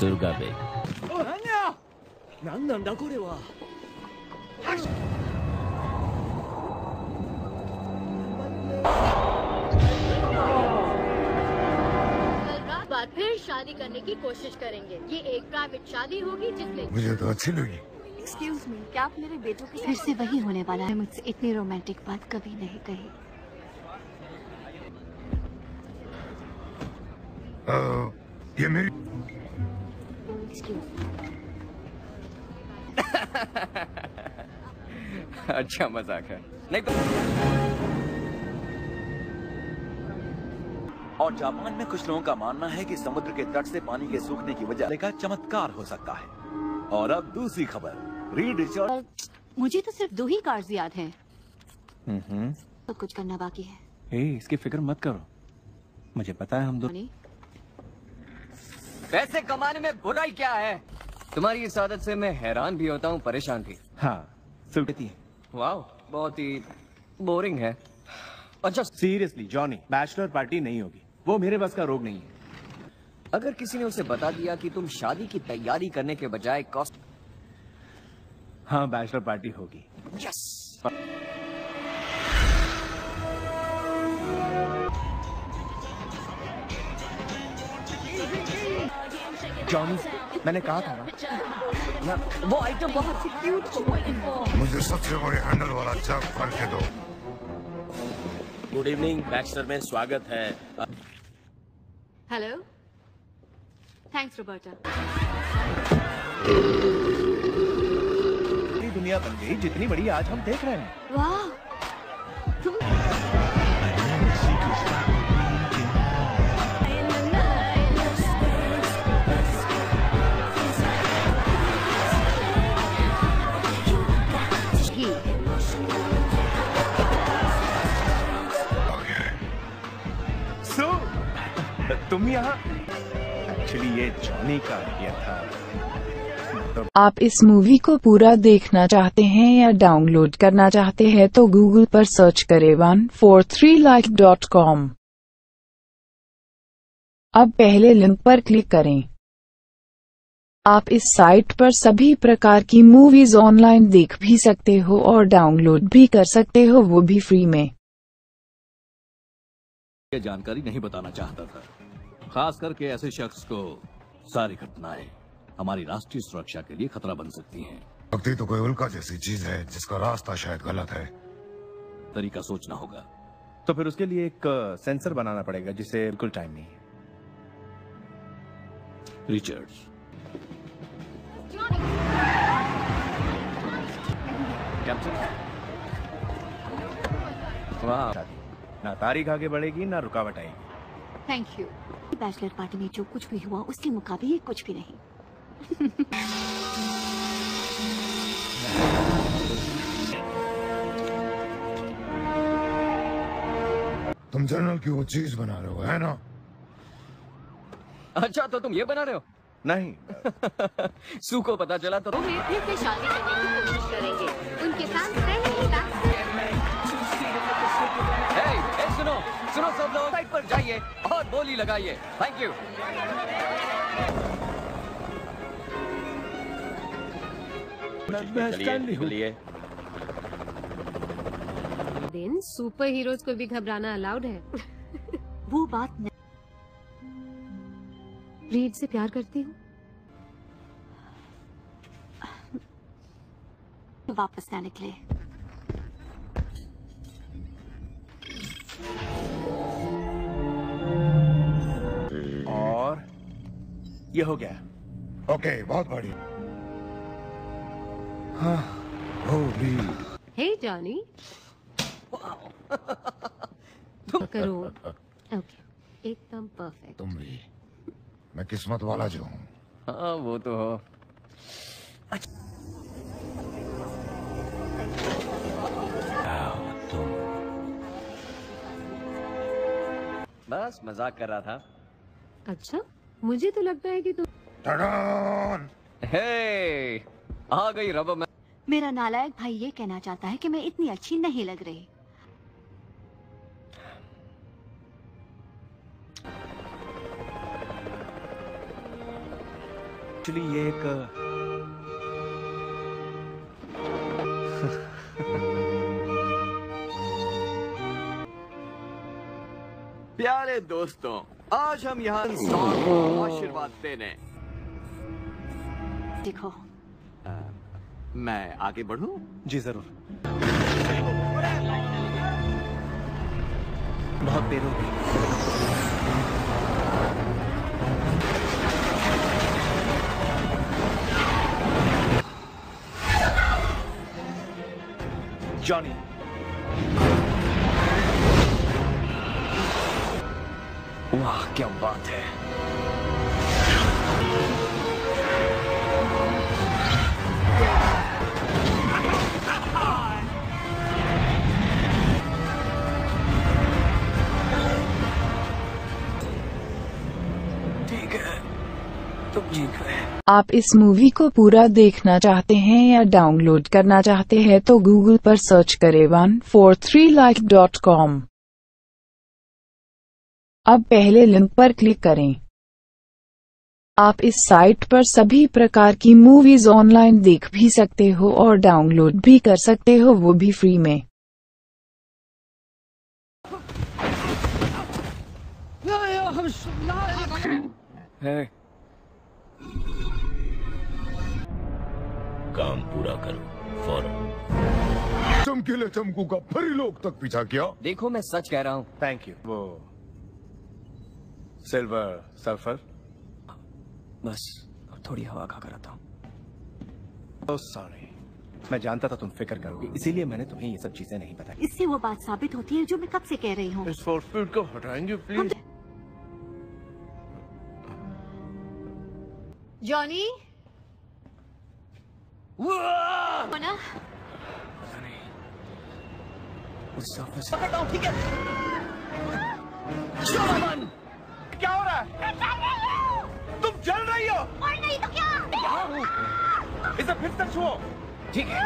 Durga bag फिर शादी करने की कोशिश करेंगे। ये एक प्राइवेट शादी होगी जिसमें मुझे तो अच्छी लगी। एक्सक्यूज मी, क्या आप मेरे बेटों की फिर से वही होने वाला है? मुझसे इतनी रोमांटिक बात कभी नहीं कही। ये मेरी अच्छा मजाक है नहीं तो। और जापान में कुछ लोगों का मानना है कि समुद्र के तट से पानी के सूखने की वजह का चमत्कार हो सकता है। और अब दूसरी खबर, रीड रिचर्ड्स। मुझे तो सिर्फ दो ही कार्ड्स याद हैं। तो कुछ करना बाकी है। ए, इसकी फिक्र मत करो, मुझे पता है हम दोनों। पैसे कमाने में बुराई क्या है? तुम्हारी इस आदत से मैं हैरान भी होता हूँ, परेशान भी। हाँ, वाह, बहुत ही बोरिंग है। अच्छा सीरियसली जॉनी, बैचलर पार्टी नहीं होगी, वो मेरे बस का रोग नहीं है। अगर किसी ने उसे बता दिया कि तुम शादी की तैयारी करने के बजाय कॉस्ट। हाँ, बैचलर पार्टी होगी। यस। जॉनी, मैंने कहा था ना, वो आइटम बहुत क्यूट। मुझे सबसे बड़े हैंडल वाला जग भर के दो। गुड इवनिंग, बैचलर में स्वागत है। Hello, thanks Roberta. पूरी दुनिया बन गई जितनी बड़ी आज हम देख रहे हैं। तुम यहाँ एक्चुअली ये जॉनी का आइडिया था। तो आप इस मूवी को पूरा देखना चाहते हैं या डाउनलोड करना चाहते हैं तो गूगल पर सर्च करें 143life.com। अब पहले लिंक पर क्लिक करें। आप इस साइट पर सभी प्रकार की मूवीज ऑनलाइन देख भी सकते हो और डाउनलोड भी कर सकते हो, वो भी फ्री में। ये जानकारी नहीं बताना चाहता था, खास करके ऐसे शख्स को। सारी घटनाएं हमारी राष्ट्रीय सुरक्षा के लिए खतरा बन सकती हैं। भक्ति तो कोई उल्का जैसी चीज है जिसका रास्ता शायद गलत है। तरीका सोचना होगा। तो फिर उसके लिए एक सेंसर बनाना पड़ेगा जिसे बिल्कुल टाइम नहीं है। रिचर्ड्स, ना तारीख आगे बढ़ेगी ना रुकावट आएगी। Thank you. बैचलर पार्टी में जो कुछ भी हुआ उसके मुकाबले कुछ भी नहीं। तुम जर्नल की वो चीज बना रहे हो, है ना? अच्छा, तो तुम ये बना रहे हो? नहीं। सू को पता चला तो हम फिर से शादी करने की कोशिश करेंगे उनके साथ। सुनो सब लोग, साइट पर जाइए और बोली लगाइए। Thank you. दिन सुपर हीरोज को भी घबराना अलाउड है। वो बात नहीं। रीड से प्यार करती हूँ। वापस ना निकले। और ये हो गया। ओके, बहुत बढ़िया। हे जॉनी, तुम करो। ओके, एकदम परफेक्ट। तुम भी। मैं किस्मत वाला जो हूँ। हाँ, वो तो हो। अच्छा। बस मजाक कर रहा था। अच्छा, मुझे तो लगता है कि तुम हे आ गई रब में। मेरा नालायक भाई ये कहना चाहता है कि मैं इतनी अच्छी नहीं लग रही। एक्चुअली ये एक प्यारे दोस्तों, आज हम यहाँ आशीर्वाद देने देखो। मैं आगे बढ़ूं? जी जरूर। बहुत देर हो गई। जॉनी, वाह क्या बात है। ठीक है, तुम जीत गए। आप इस मूवी को पूरा देखना चाहते हैं या डाउनलोड करना चाहते हैं तो गूगल पर सर्च करें 143life.com। अब पहले लिंक पर क्लिक करें। आप इस साइट पर सभी प्रकार की मूवीज ऑनलाइन देख भी सकते हो और डाउनलोड भी कर सकते हो, वो भी फ्री में। Hey. काम पूरा करो फौरन। चमकीले चमकू का फरी लोग तक पीछा किया। देखो मैं सच कह रहा हूँ। Thank you. वो सिल्वर सर्फर। बस अब थोड़ी हवा खा कर आता हूँ। oh, sorry, मैं जानता था तुम फिक्र करोगे, इसीलिए मैंने तुम्हें ये सब चीजें नहीं बताई। इससे वो बात साबित होती है जो मैं कब से कह रही हूँ। इस फोर्सफील्ड को हटाएंगे प्लीज। जॉनी ना? पता नहीं। उस सर्फेस ठीक है। क्या हो रहा है? तुम जल रही हो। और नहीं तो क्या? हूँ। इसे फिर से छुओ। ठीक है।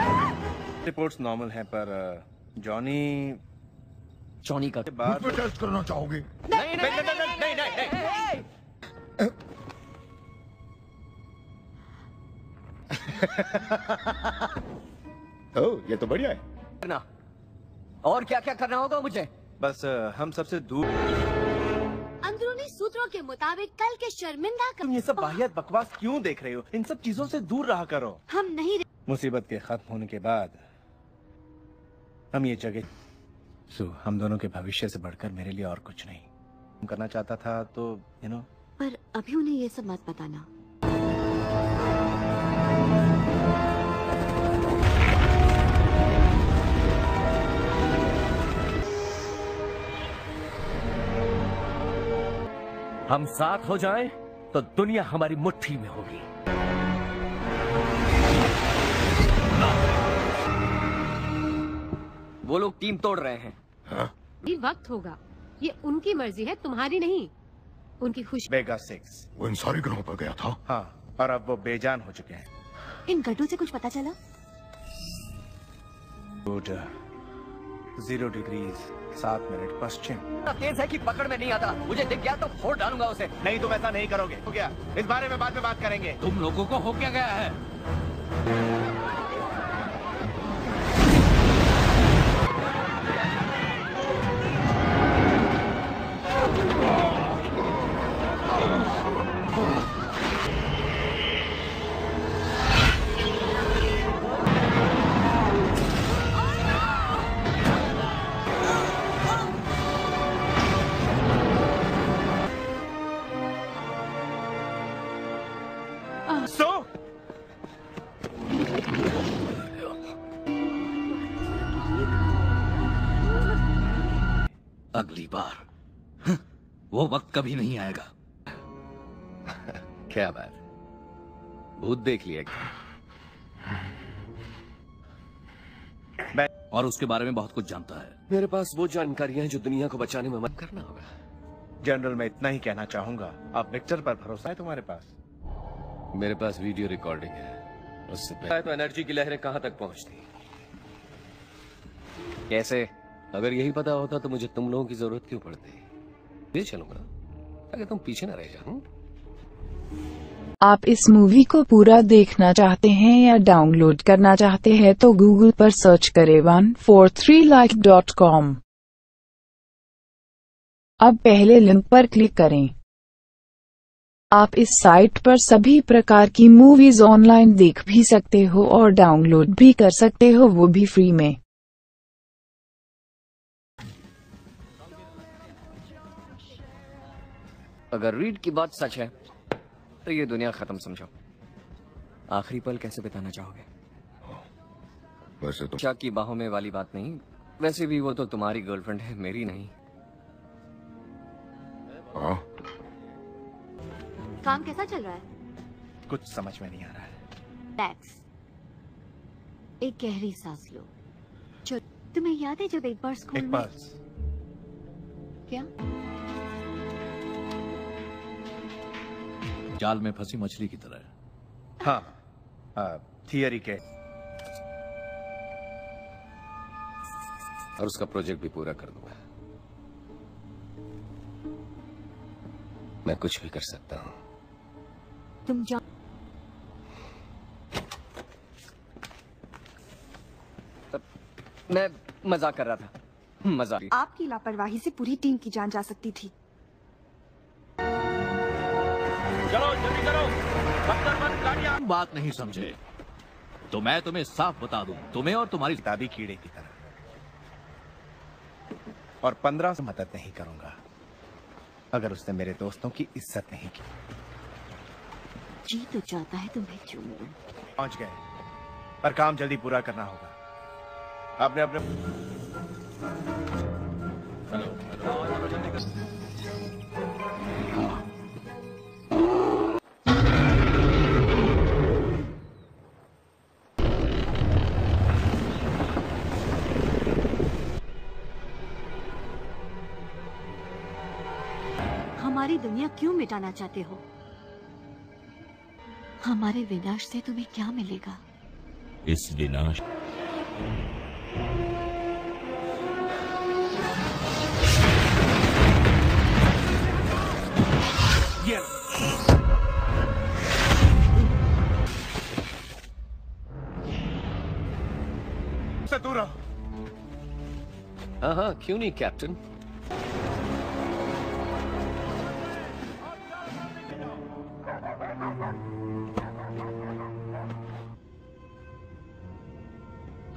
रिपोर्ट्स नॉर्मल हैं पर जॉनी का बात टेस्ट करना चाहोगे? नहीं नहीं नहीं नहीं नहीं। ये तो बढ़िया है। करना और क्या क्या करना होगा मुझे? बस हम सबसे दूर। अंदरूनी सूत्रों के मुताबिक कल के शर्मिंदा तुम ये सब बाहिया बकवास क्यों देख रहे हो? इन सब चीजों से दूर रहा करो। हम नहीं। मुसीबत के खत्म होने के बाद हम ये जगह हम दोनों के भविष्य से बढ़कर मेरे लिए और कुछ नहीं करना चाहता था तो यू नो। पर अभी उन्हें ये सब मत बताना। हम साथ हो जाएं तो दुनिया हमारी मुट्ठी में होगी। वो लोग टीम तोड़ रहे हैं। हाँ? ये वक्त होगा, ये उनकी मर्जी है, तुम्हारी नहीं। उनकी खुशी। बेगा सिक्स वो इन सारे ग्रहों पर गया था। हाँ, और अब वो बेजान हो चुके हैं। इन गड्ढों से कुछ पता चला? 0 डिग्रीज 7 मिनट पश्चिम। तेज है कि पकड़ में नहीं आता। मुझे दिख गया तो फोड़ डालूंगा उसे। नहीं तुम ऐसा नहीं करोगे। हो गया, इस बारे में बाद में बात करेंगे। तुम लोगों को हो क्या गया है? अगली बार वो वक्त कभी नहीं आएगा। क्या बात, भूत देख लिया और उसके बारे में बहुत कुछ जानता है। मेरे पास वो जानकारियां हैं जो दुनिया को बचाने में मदद करना होगा। जनरल, मैं इतना ही कहना चाहूंगा, आप विक्टर पर भरोसा है तुम्हारे पास? मेरे पास वीडियो रिकॉर्डिंग है। उससे पहले तो एनर्जी की लहरें कहां तक पहुंचती। कैसे? अगर यही पता होता तो मुझे तुम लोगों की जरूरत क्यों पड़ती। चलूंगा अगर तुम पीछे ना रह जाओ। आप इस मूवी को पूरा देखना चाहते हैं या डाउनलोड करना चाहते हैं तो गूगल पर सर्च करें 143like.com। अब पहले लिंक पर क्लिक करें। आप इस साइट पर सभी प्रकार की मूवीज ऑनलाइन देख भी सकते हो और डाउनलोड भी कर सकते हो, वो भी फ्री में। अगर रीड की बात सच है तो ये दुनिया खत्म समझो। आखिरी पल कैसे बिताना चाहोगे? वैसे तो चाक की बाहों में वाली बात नहीं, वैसे भी वो तो तुम्हारी गर्लफ्रेंड है, मेरी नहीं। काम कैसा चल रहा है? कुछ समझ में नहीं आ रहा है। टैक्स, एक गहरी सांस लो। तुम्हें याद है जब एक बार स्कूल में क्या जाल में फंसी मछली की तरह? हाँ, थियरी के और उसका प्रोजेक्ट भी पूरा कर दूंगा। मैं कुछ भी कर सकता हूँ। तुम जाओ। मैं मजाक कर रहा था, मजाक। आपकी लापरवाही से पूरी टीम की जान जा सकती थी। चलो जल्दी करो, तुम बात नहीं समझे तो मैं तुम्हें साफ बता दूं, तुम्हें और तुम्हारी किताबी कीड़े की तरह। और 15 से मदद नहीं करूंगा अगर उसने मेरे दोस्तों की इज्जत नहीं की। जी तो चाहता है तुम्हें चूमूं। पहुंच गए, पर काम जल्दी पूरा करना होगा। आपने अपने हमारी दुनिया क्यों मिटाना चाहते हो? हमारे विनाश से तुम्हें क्या मिलेगा? इस विनाश से दूर रहो। हाँ, क्यों नहीं कैप्टन।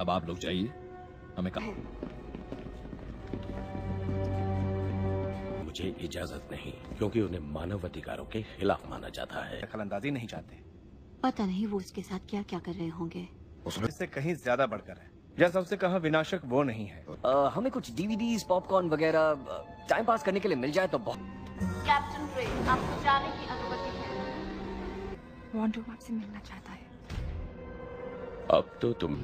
अब आप लोग जाइए, हमें कहा। मुझे इजाजत नहीं, क्योंकि उन्हें मानव अधिकारों के खिलाफ माना जाता है। दखलंदाजी नहीं चाहते। पता नहीं वो उसके साथ क्या क्या कर रहे होंगे। उससे कहीं ज्यादा बढ़कर है। जैसा उससे कहा, विनाशक वो नहीं है। हमें कुछ डीवीडीज, पॉपकॉर्न वगैरह टाइम पास करने के लिए मिल जाए तो बहुत। कैप्टन ट्रे, आपको जाने की अनुमति है। वांडो आपसे मिलना चाहता है। अब तो तुम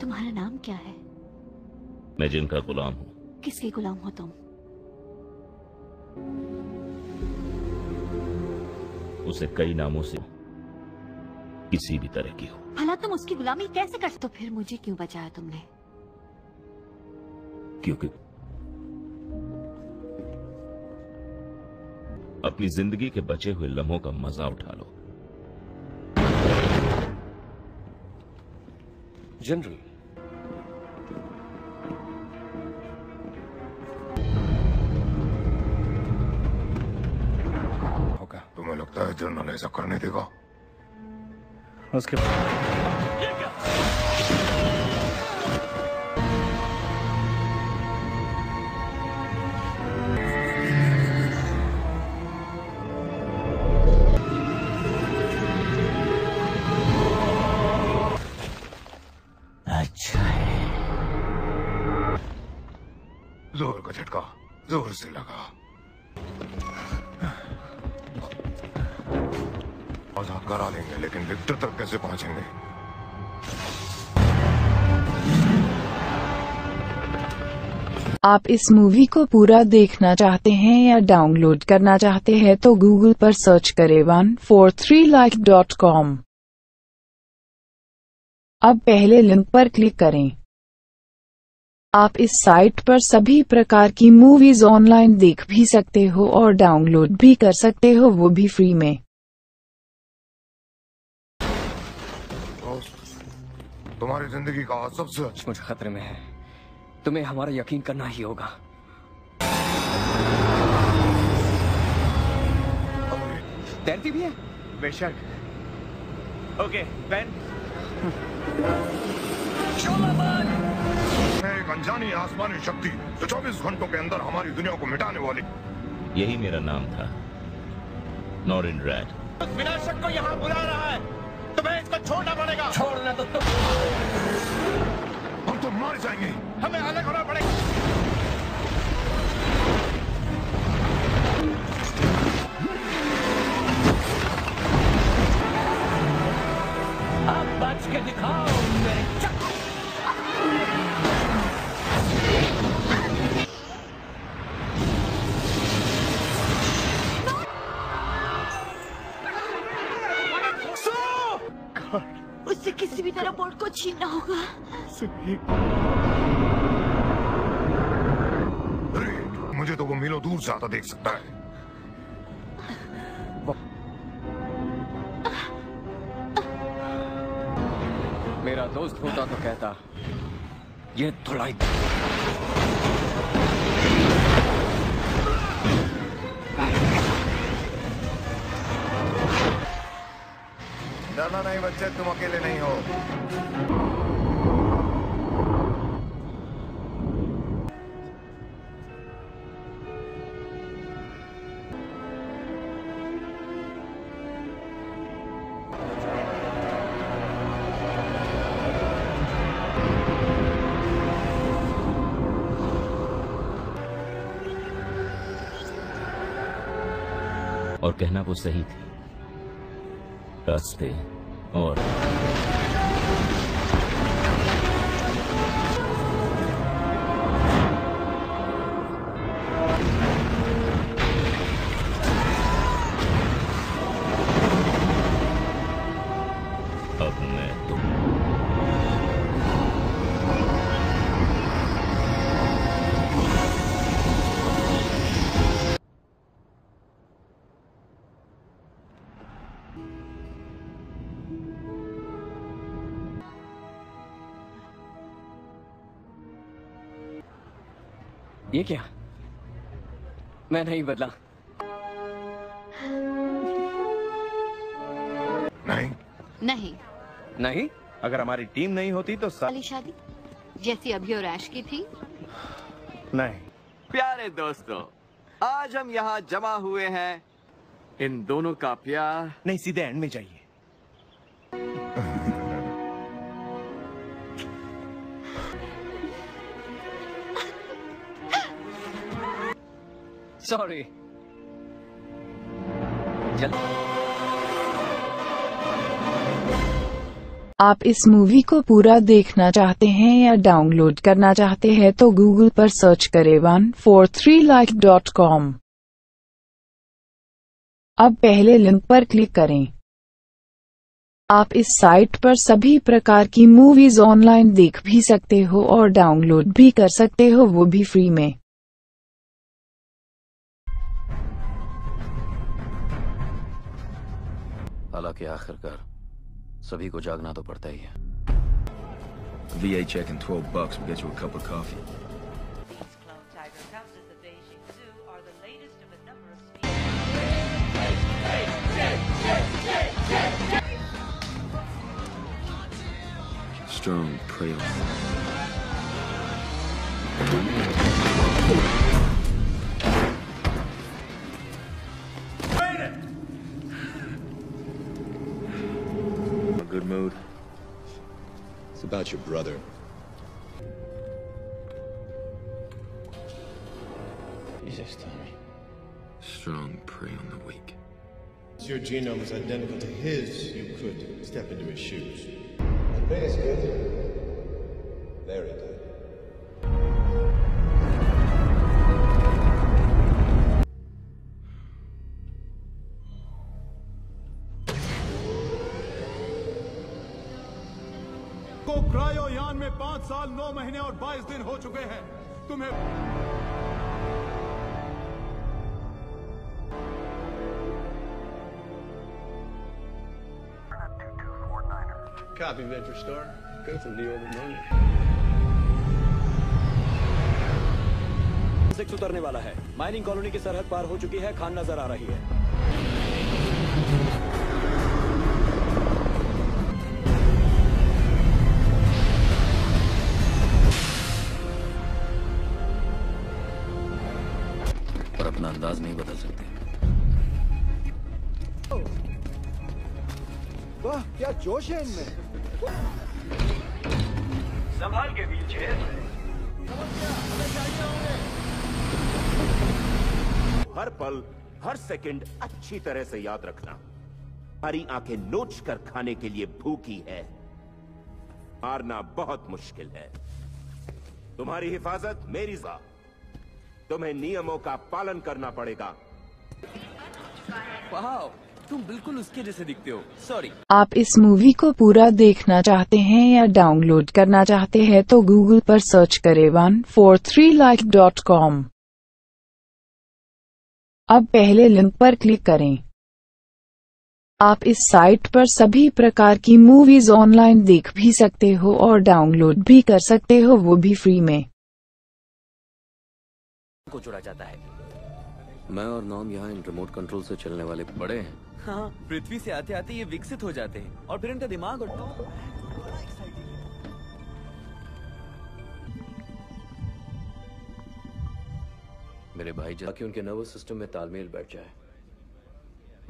तुम्हारा नाम क्या है? मैं जिनका गुलाम हूँ। किसके गुलाम हो तुम? उसे कई नामों से, किसी भी तरह की हो। भला तुम उसकी गुलामी कैसे कर? तो फिर मुझे क्यों बचाया तुमने? क्योंकि अपनी जिंदगी के बचे हुए लम्हों का मजा उठा लो। जनरल, तुम्हें लगता है जनरल ऐसा करने देगा? उसके जोर का झटका जोर से लगा। आजाद करा लेंगे, लेकिन विक्टर तक कैसे पहुंचेंगे? आप इस मूवी को पूरा देखना चाहते हैं या डाउनलोड करना चाहते हैं तो गूगल पर सर्च करें 143like.com। अब पहले लिंक पर क्लिक करें। आप इस साइट पर सभी प्रकार की मूवीज ऑनलाइन देख भी सकते हो और डाउनलोड भी कर सकते हो, वो भी फ्री में। तुम्हारी जिंदगी का सबसे अच्छा कुछ खतरे में है, तुम्हें हमारा यकीन करना ही होगा। तैरती भी है? बेशक। Okay Ben. एक अनजानी आसमानी शक्ति जो 24 घंटों के अंदर हमारी दुनिया को मिटाने वाली। यही मेरा नाम था, नॉरिन रैड। विनाशक को यहाँ बुला रहा है, तुम्हें इसको छोड़ना पड़ेगा। छोड़ना तो तुम, हम तो मार जाएंगे। हमें अलग होना पड़ेगा। आप बच के दिखाओ मेरे चक्कर। उससे किसी भी तरह बोर्ड को छीनना होगा। मुझे तो वो मीलों दूर ज्यादा देख सकता है। मेरा दोस्त होता तो कहता ये थोड़ा ही। डरना नहीं बच्चे, तुम अकेले नहीं हो। और कहना वो सही थी, रास्ते और अब मैं तुम ये क्या? मैं नहीं बदला। नहीं नहीं नहीं, अगर हमारी टीम नहीं होती तो साली शादी जैसी अभी और ऐश की थी नहीं। प्यारे दोस्तों, आज हम यहाँ जमा हुए हैं, इन दोनों का प्यार नहीं, सीधे एंड में जाइए। सॉरी, आप इस मूवी को पूरा देखना चाहते हैं या डाउनलोड करना चाहते हैं तो गूगल पर सर्च करें 143like.com। अब पहले लिंक पर क्लिक करें। आप इस साइट पर सभी प्रकार की मूवीज ऑनलाइन देख भी सकते हो और डाउनलोड भी कर सकते हो, वो भी फ्री में। हालांकि आखिरकार सभी को जागना तो पड़ता ही है। VA check in $12 will get you a cup of coffee. These clone tiger cubs at the Beijing Zoo are the latest of a number of species. Strong prey on. Mood. It's about your brother. He's just Tommy. Strong prey on the weak. If your genome is identical to his, you could step into his shoes. The thing is good. Very good. को क्रायोयान में 5 साल 9 महीने और 22 दिन हो चुके हैं। तुम्हें Copy, Venture Star. Go through the old money. 6 उतरने वाला है। माइनिंग कॉलोनी की सरहद पार हो चुकी है। खान नजर आ रही है। अपना अंदाज नहीं बदल सकते। वाह, क्या जोश है इनमें। संभाल के पीछे हर पल हर सेकंड अच्छी तरह से याद रखना। हमारी आंखें नोच कर खाने के लिए भूखी है। मारना बहुत मुश्किल है। तुम्हारी हिफाजत मेरी जिम्मेदारी। तुम्हें नियमों का पालन करना पड़ेगा। वाओ, तुम बिल्कुल उसके जैसे दिखते हो। सॉरी। आप इस मूवी को पूरा देखना चाहते हैं या डाउनलोड करना चाहते हैं तो गूगल पर सर्च करें 143like.com। अब पहले लिंक पर क्लिक करें। आप इस साइट पर सभी प्रकार की मूवीज ऑनलाइन देख भी सकते हो और डाउनलोड भी कर सकते हो, वो भी फ्री में। को जोड़ा जाता है। मैं और नॉम यहाँ इन रिमोट कंट्रोल से चलने वाले बड़े हैं। हाँ, पृथ्वी से आते आते ये विकसित हो जाते हैं और फिर इनका दिमाग और मेरे भाई जाके उनके नर्वस सिस्टम में तालमेल बैठ जाए।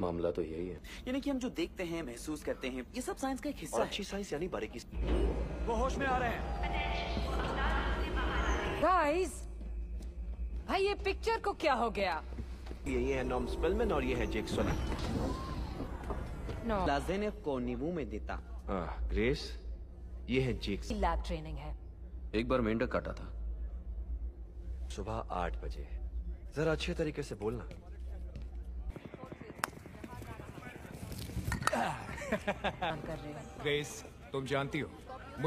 मामला तो यही है, यानी कि हम जो देखते हैं, महसूस करते हैं, ये सब साइंस का एक हिस्सा है। अच्छी साइंस यानी बारीकी। वो होश में आ रहे हैं। भाई, ये पिक्चर को क्या हो गया? यही है नॉम स्पेलमैन और ये है जैक्सन। लाजे ने को नींबू में देता। ग्रेस, ये है जैक्सन। लैब ट्रेनिंग है। एक बार मेंढक काटा था। सुबह 8 बजे। जरा अच्छे तरीके से बोलना। ग्रेस, तुम जानती हो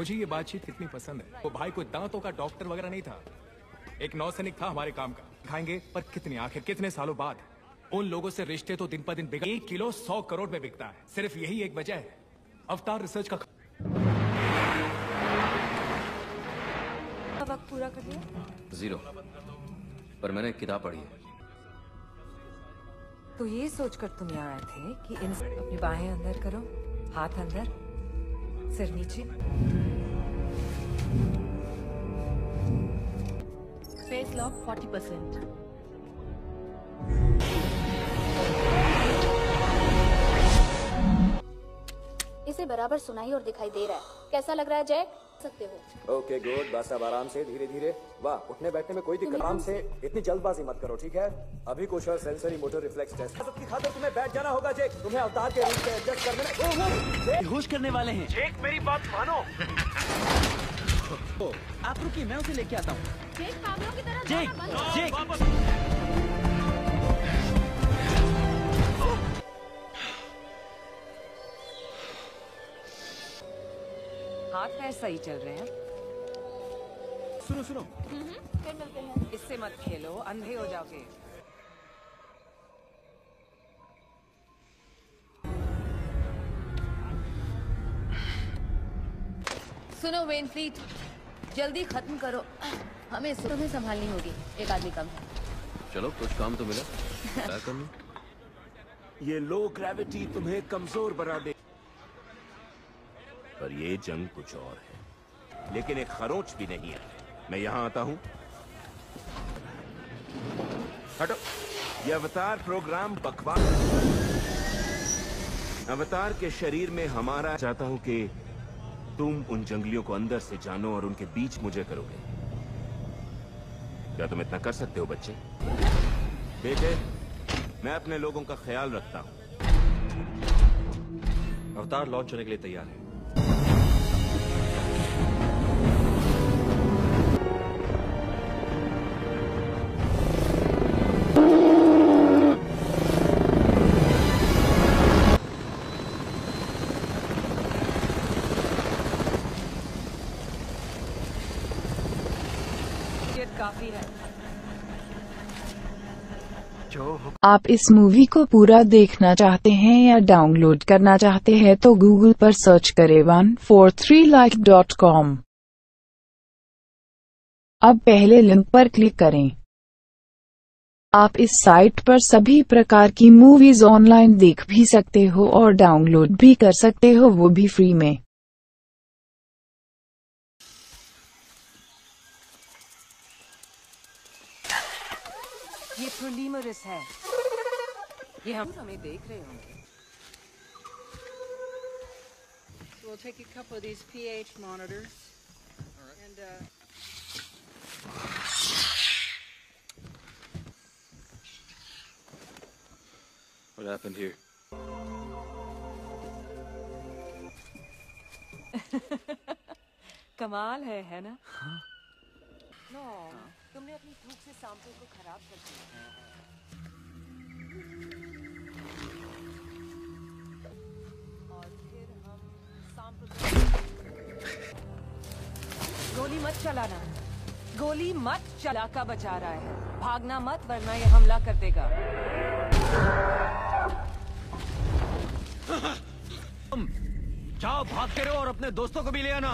मुझे ये बातचीत कितनी पसंद है। वो भाई कोई दांतों का डॉक्टर वगैरह नहीं था, एक नौसैनिक था हमारे काम का। खाएंगे पर कितनी आखिर कितने सालों बाद उन लोगों से रिश्ते तो दिन पर दिन बिगड़। 1 किलो 100 करोड़ में बिकता है। सिर्फ यही एक वजह है अवतार रिसर्च का वक्त पूरा कर दिया। 0 पर मैंने किताब पढ़ी है। तो ये सोचकर तुम यहाँ आए थे कि इन अपनी बाहें अंदर करो, हाथ अंदर, सिर नीचे। Face lock 40%। इसे बराबर सुनाई और दिखाई दे रहा है। कैसा लग रहा है जैक? सकते हो। Okay good. बस अब आराम से धीरे धीरे। वाह, उठने बैठने में कोई दिक्कत। आराम से, इतनी जल्दबाजी मत करो, ठीक है? अभी कुछ और सेंसरी मोटर रिफ्लेक्स टेस्ट। सबकी खातिर तुम्हें बैठ जाना होगा जैक। तुम्हें अवतार के रूप में एडजस्ट करने में होश करने वाले हैं। जैक, मेरी बात मानो। आप रुकिए, मैं उसे लेके आता हूँ। जेक, पागलों की तरह जेक। हाथ पैर सही चल रहे हैं। सुनो सुनो, फिर मिलते हैं। इससे मत खेलो, अंधे हो जाओगे। सुनो वेन फ्लीट, जल्दी खत्म करो। हमें तुम्हें संभालनी होगी, एक आदमी कम। चलो, कुछ काम तो मिला। क्या करूं? ये लो ग्रेविटी तुम्हें कमजोर बना दे, पर ये जंग कुछ और है। लेकिन एक खरोंच भी नहीं है। मैं यहाँ आता हूँ। हटो, ये अवतार प्रोग्राम बकवास। अवतार के शरीर में हमारा चाहता हूँ कि तुम उन जंगलियों को अंदर से जानो और उनके बीच मुझे करोगे। क्या तुम इतना कर सकते हो बच्चे? बेटे, मैं अपने लोगों का ख्याल रखता हूँ। अवतार लॉन्च होने के लिए तैयार है। काफी है। आप इस मूवी को पूरा देखना चाहते हैं या डाउनलोड करना चाहते हैं तो गूगल पर सर्च करें 143like.com। अब पहले लिंक पर क्लिक करें। आप इस साइट पर सभी प्रकार की मूवीज ऑनलाइन देख भी सकते हो और डाउनलोड भी कर सकते हो, वो भी फ्री में। ये प्रोलीमरस है, ये हम हमें देख रहे होंगे। So we'll take a couple of these pH monitors and what happened here? कमाल है ना? No, तुमने अपनी भूख से सैंपल को खराब कर दिया। और फिर हम सैंपल गोली मत चलाना, गोली मत चला का बचा रहा है। भागना मत वरना ये हमला कर देगा। तुम जाओ, भागते रहो और अपने दोस्तों को भी ले आना।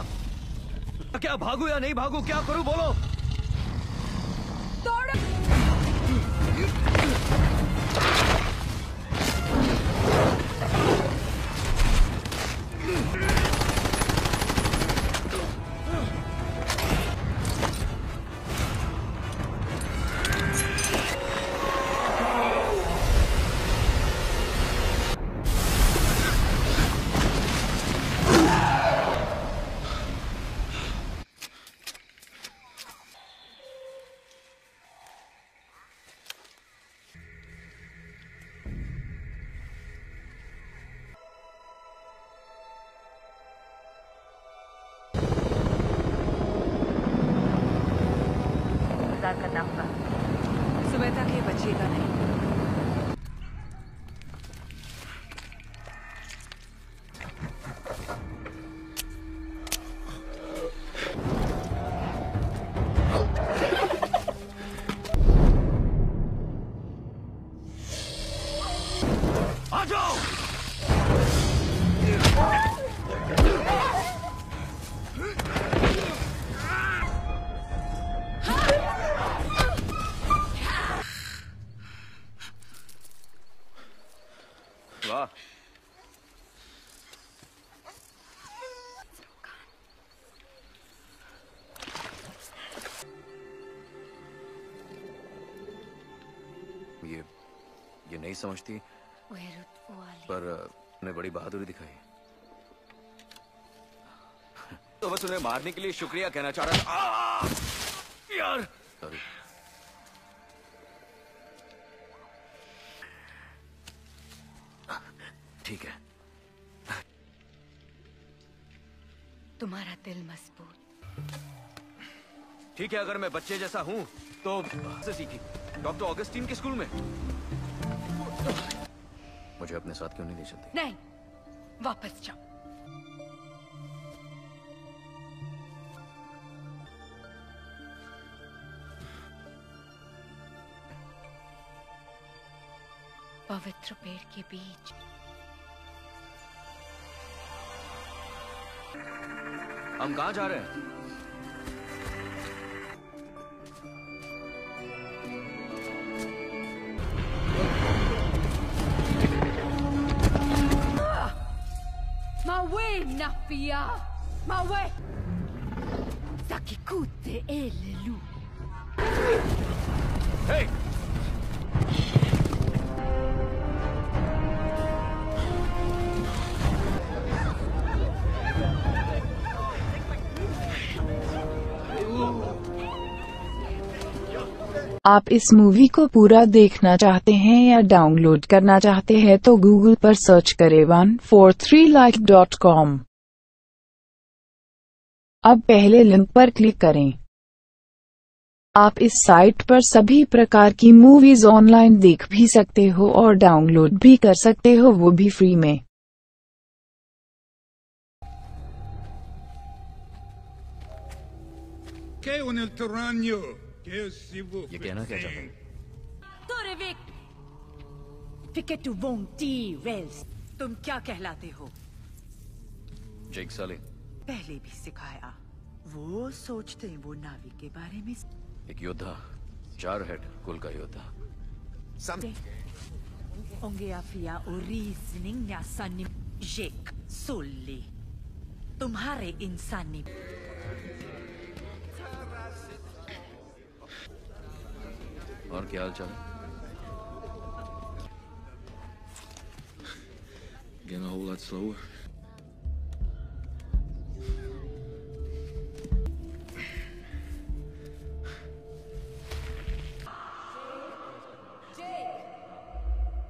क्या भागू या नहीं भागू, क्या करूँ बोलो? करना होगा, सुबह तक ये बचेगा नहीं। आ जाओ, ये नहीं समझती पर उन्हें बड़ी बहादुरी दिखाई। तो बस उन्हें मारने के लिए शुक्रिया कहना चाह रहा था यार। सॉरी। ठीक है, तुम्हारा दिल मजबूत। ठीक है, अगर मैं बच्चे जैसा हूँ तो से सीखी डॉक्टर ऑगस्टीन के स्कूल में। मुझे अपने साथ क्यों नहीं ले चलती? नहीं, वापस जाओ। पवित्र पेड़ के बीच हम कहाँ जा रहे हैं? Mawe nappia, mawe sakikute elelu. Hey! आप इस मूवी को पूरा देखना चाहते हैं या डाउनलोड करना चाहते हैं तो गूगल पर सर्च करें 143like.com। अब पहले लिंक पर क्लिक करें। आप इस साइट पर सभी प्रकार की मूवीज ऑनलाइन देख भी सकते हो और डाउनलोड भी कर सकते हो, वो भी फ्री में। ये कहना क्या चाहता है? तुम क्या कहलाते हो? जेक साले। पहले भी सिखाया। वो सोचते हैं वो नावी के बारे में। एक योद्धा, 4 हेड कुल का योद्धा। ओंगेआफिया और रीजनिंग न्यासानी जेक सोली। तुम्हारे इंसानी। और क्या हाल चाल? Getting a whole lot slower.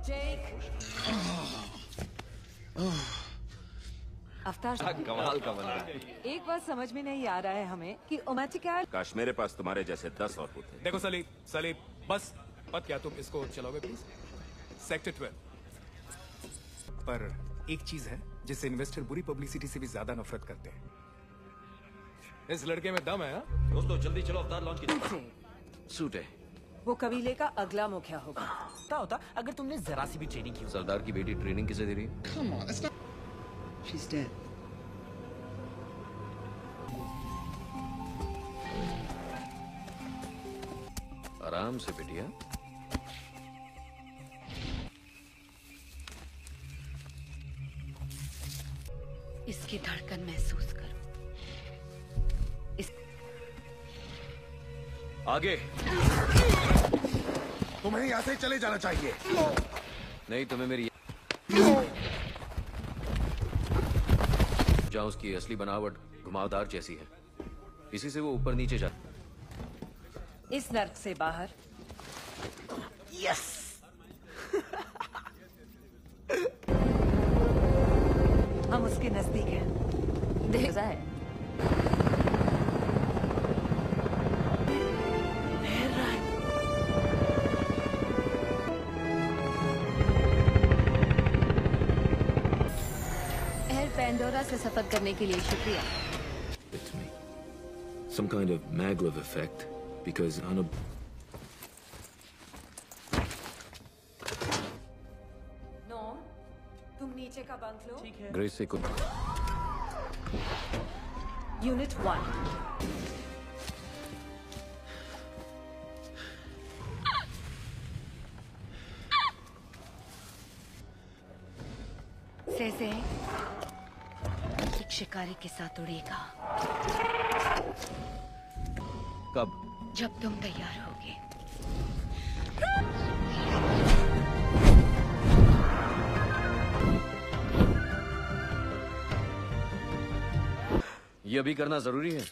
Jake. अफ्तार कमाल का बंदा। एक बात समझ में नहीं आ रहा है हमें कि ओमेटिका। काश मेरे पास तुम्हारे जैसे 10 और होते। देखो सलीब बस मत, क्या तुम इसको चलाओगे प्लीज? सेक्टर 12। पर एक चीज है जिससे इन्वेस्टर बुरी पब्लिसिटी से भी ज्यादा नफरत करते हैं। इस लड़के में दम है। हा? दोस्तों जल्दी चलो, अवतार लॉन्च की सूट है। वो कबीले का अगला मुखिया होगा। क्या होता अगर तुमने जरा सी भी ट्रेनिंग की। सरदार की बेटी ट्रेनिंग किसे दे रही है? She's dead. आराम से बिटिया। इसकी धड़कन महसूस करो। आगे तुम्हें यहाँ से चले जाना चाहिए। नहीं तुम्हें मेरी जहाँ उसकी असली बनावट घुमावदार जैसी है, इसी से वो ऊपर नीचे जाता है। इस नर्क से बाहर। यस। हम उसके नजदीक हैं। देखा है से सफर करने के लिए शुक्रिया। It's me. Some kind of maglev effect because on a no, तुम नीचे का बंक लो। ठीक है। ग्रेस से कुछ। Unit 1। से शिकारी के साथ उड़ेगा। कब? जब तुम तैयार होगे। ये अभी करना जरूरी है।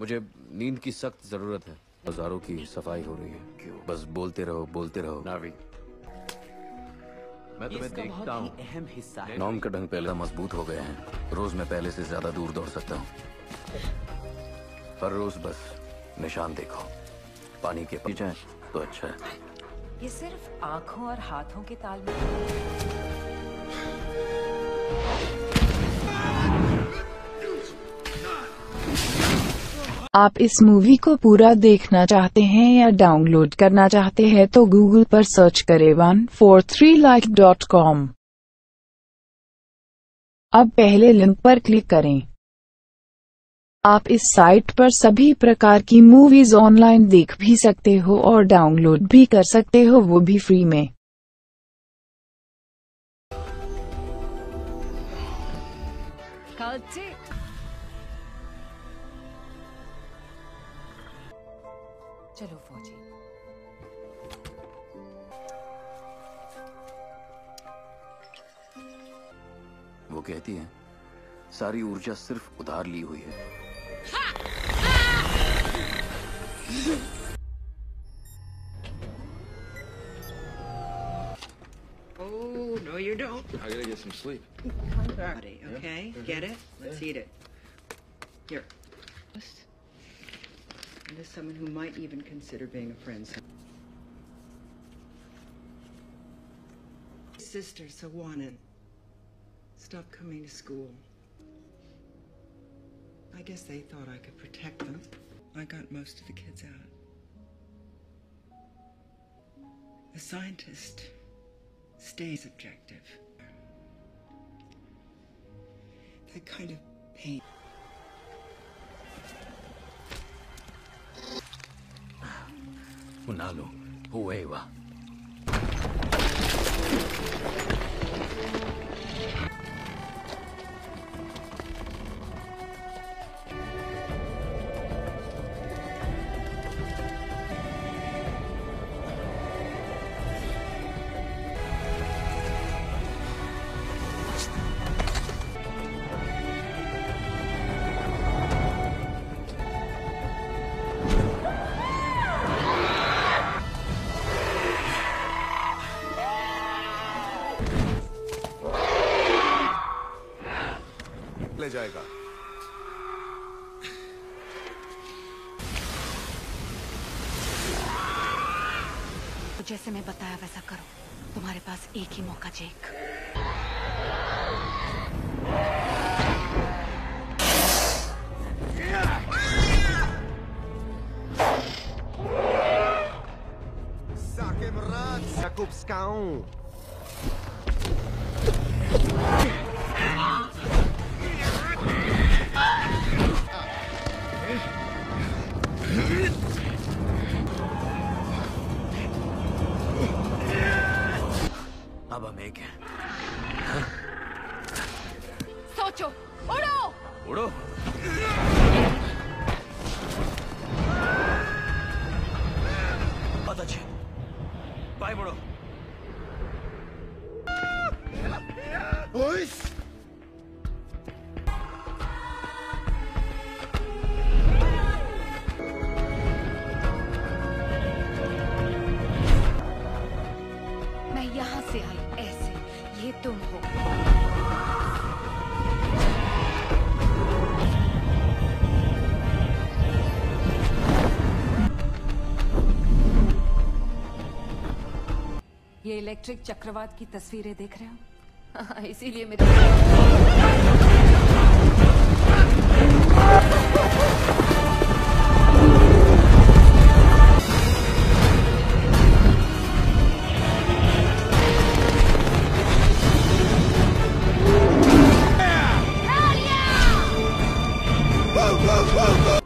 मुझे नींद की सख्त जरूरत है। बाजारों की सफाई हो रही है। क्यों? बस बोलते रहो नावी। मैं तुम्हें देखता हूँ। अहम हिस्सा नॉम का ढंग पहले मजबूत हो गए हैं। रोज मैं पहले से ज्यादा दूर दौड़ सकता हूँ। हर रोज बस निशान देखो। पानी के पीछे तो अच्छा है। ये सिर्फ आँखों और हाथों के ताल में। आप इस मूवी को पूरा देखना चाहते हैं या डाउनलोड करना चाहते हैं तो गूगल पर सर्च करें 143like.com। अब पहले लिंक पर क्लिक करें। आप इस साइट पर सभी प्रकार की मूवीज ऑनलाइन देख भी सकते हो और डाउनलोड भी कर सकते हो, वो भी फ्री में। चलो फौजी। वो कहती है सारी ऊर्जा सिर्फ उधार ली हुई है। Oh, no you don't. I gotta get some sleep. Okay, get it? Let's eat it. Here. And there's someone who might even consider being a friend. Sister Sawanin stopped coming to school. I guess they thought I could protect them. I got most of the kids out. The scientist stays objective. That kind of pain. Unalo, Ueva. जाएगा तो जैसे मैं बताया वैसा करो। तुम्हारे पास एक ही मौका, जेक। साकिब राज याकूब स्काउं सोचो, उड़ो उड़ो। पता छे भाई बड़ो तुम हो। ये इलेक्ट्रिक चक्रवात की तस्वीरें देख रहे हो, इसीलिए मेरे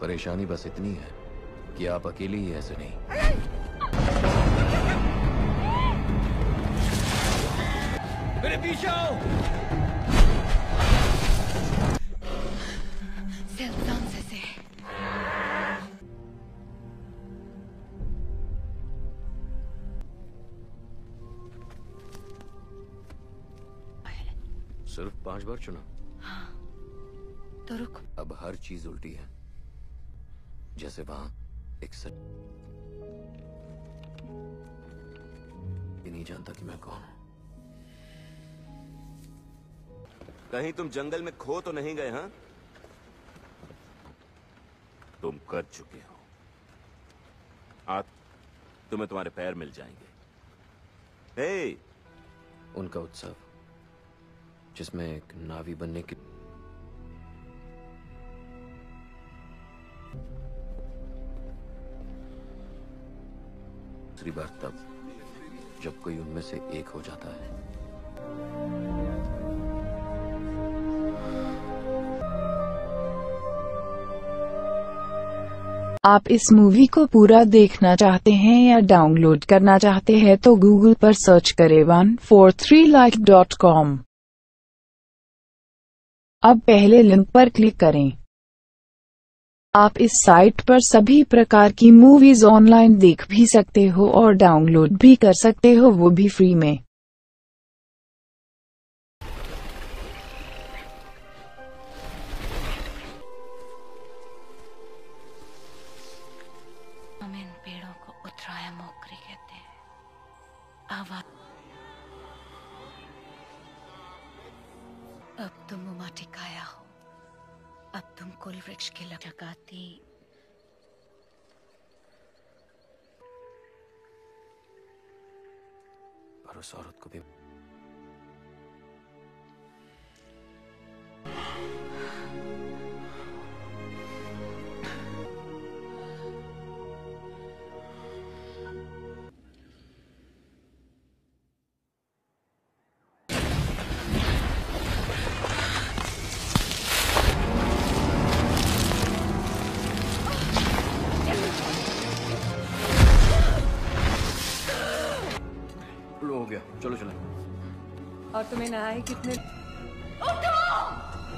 परेशानी बस इतनी है कि आप अकेली ही ऐसे नहीं। मेरे पीछे आओ। सिर्फ 5 बार चुना। हाँ। तो रुक। अब हर चीज उल्टी है, जैसे वहां एक सच नहीं जानता कि मैं कौन हूं। कहीं तुम जंगल में खो तो नहीं गए? हाँ, तुम कर चुके हो। आज तुम्हें तुम्हारे पैर मिल जाएंगे। हे! उनका उत्सव जिसमें एक नावी बनने की दूसरी बार तब जब कोई उनमें से एक हो जाता है। आप इस मूवी को पूरा देखना चाहते हैं या डाउनलोड करना चाहते हैं तो गूगल पर सर्च करें 143life.com। अब पहले लिंक पर क्लिक करें। आप इस साइट पर सभी प्रकार की मूवीज ऑनलाइन देख भी सकते हो और डाउनलोड भी कर सकते हो, वो भी फ्री में। हम इन पेड़ों को उतराया मोकरी कहते हैं। आवाज अब तुम उमा टिकाया हो। अब तुम कुल वृक्ष के लगाती और उस औरत को भी और तुम्हें नहाए कितने। उठो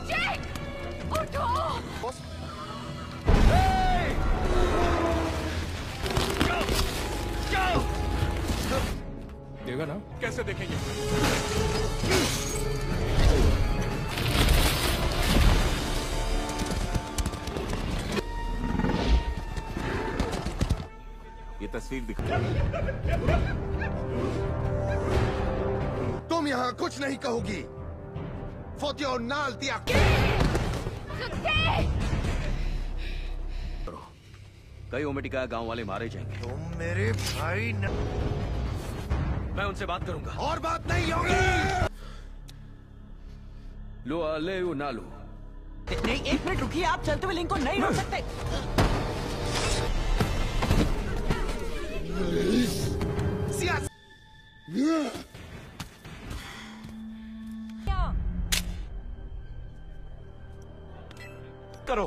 जैक, उठो। देगा ना, कैसे देखेंगे? ये तस्वीर दिखा। तुम यहाँ कुछ नहीं कहोगी। फोतियो नाल दिया कई ओमेटिका गांव वाले मारे जाएंगे। तुम मेरे भाई न... मैं उनसे बात करूंगा। और बात नहीं होगी। लो आले यू ना लो। नहीं, एक मिनट रुकिए, आप चलते हुए लिंक को नहीं रोक सकते। सियासत करो,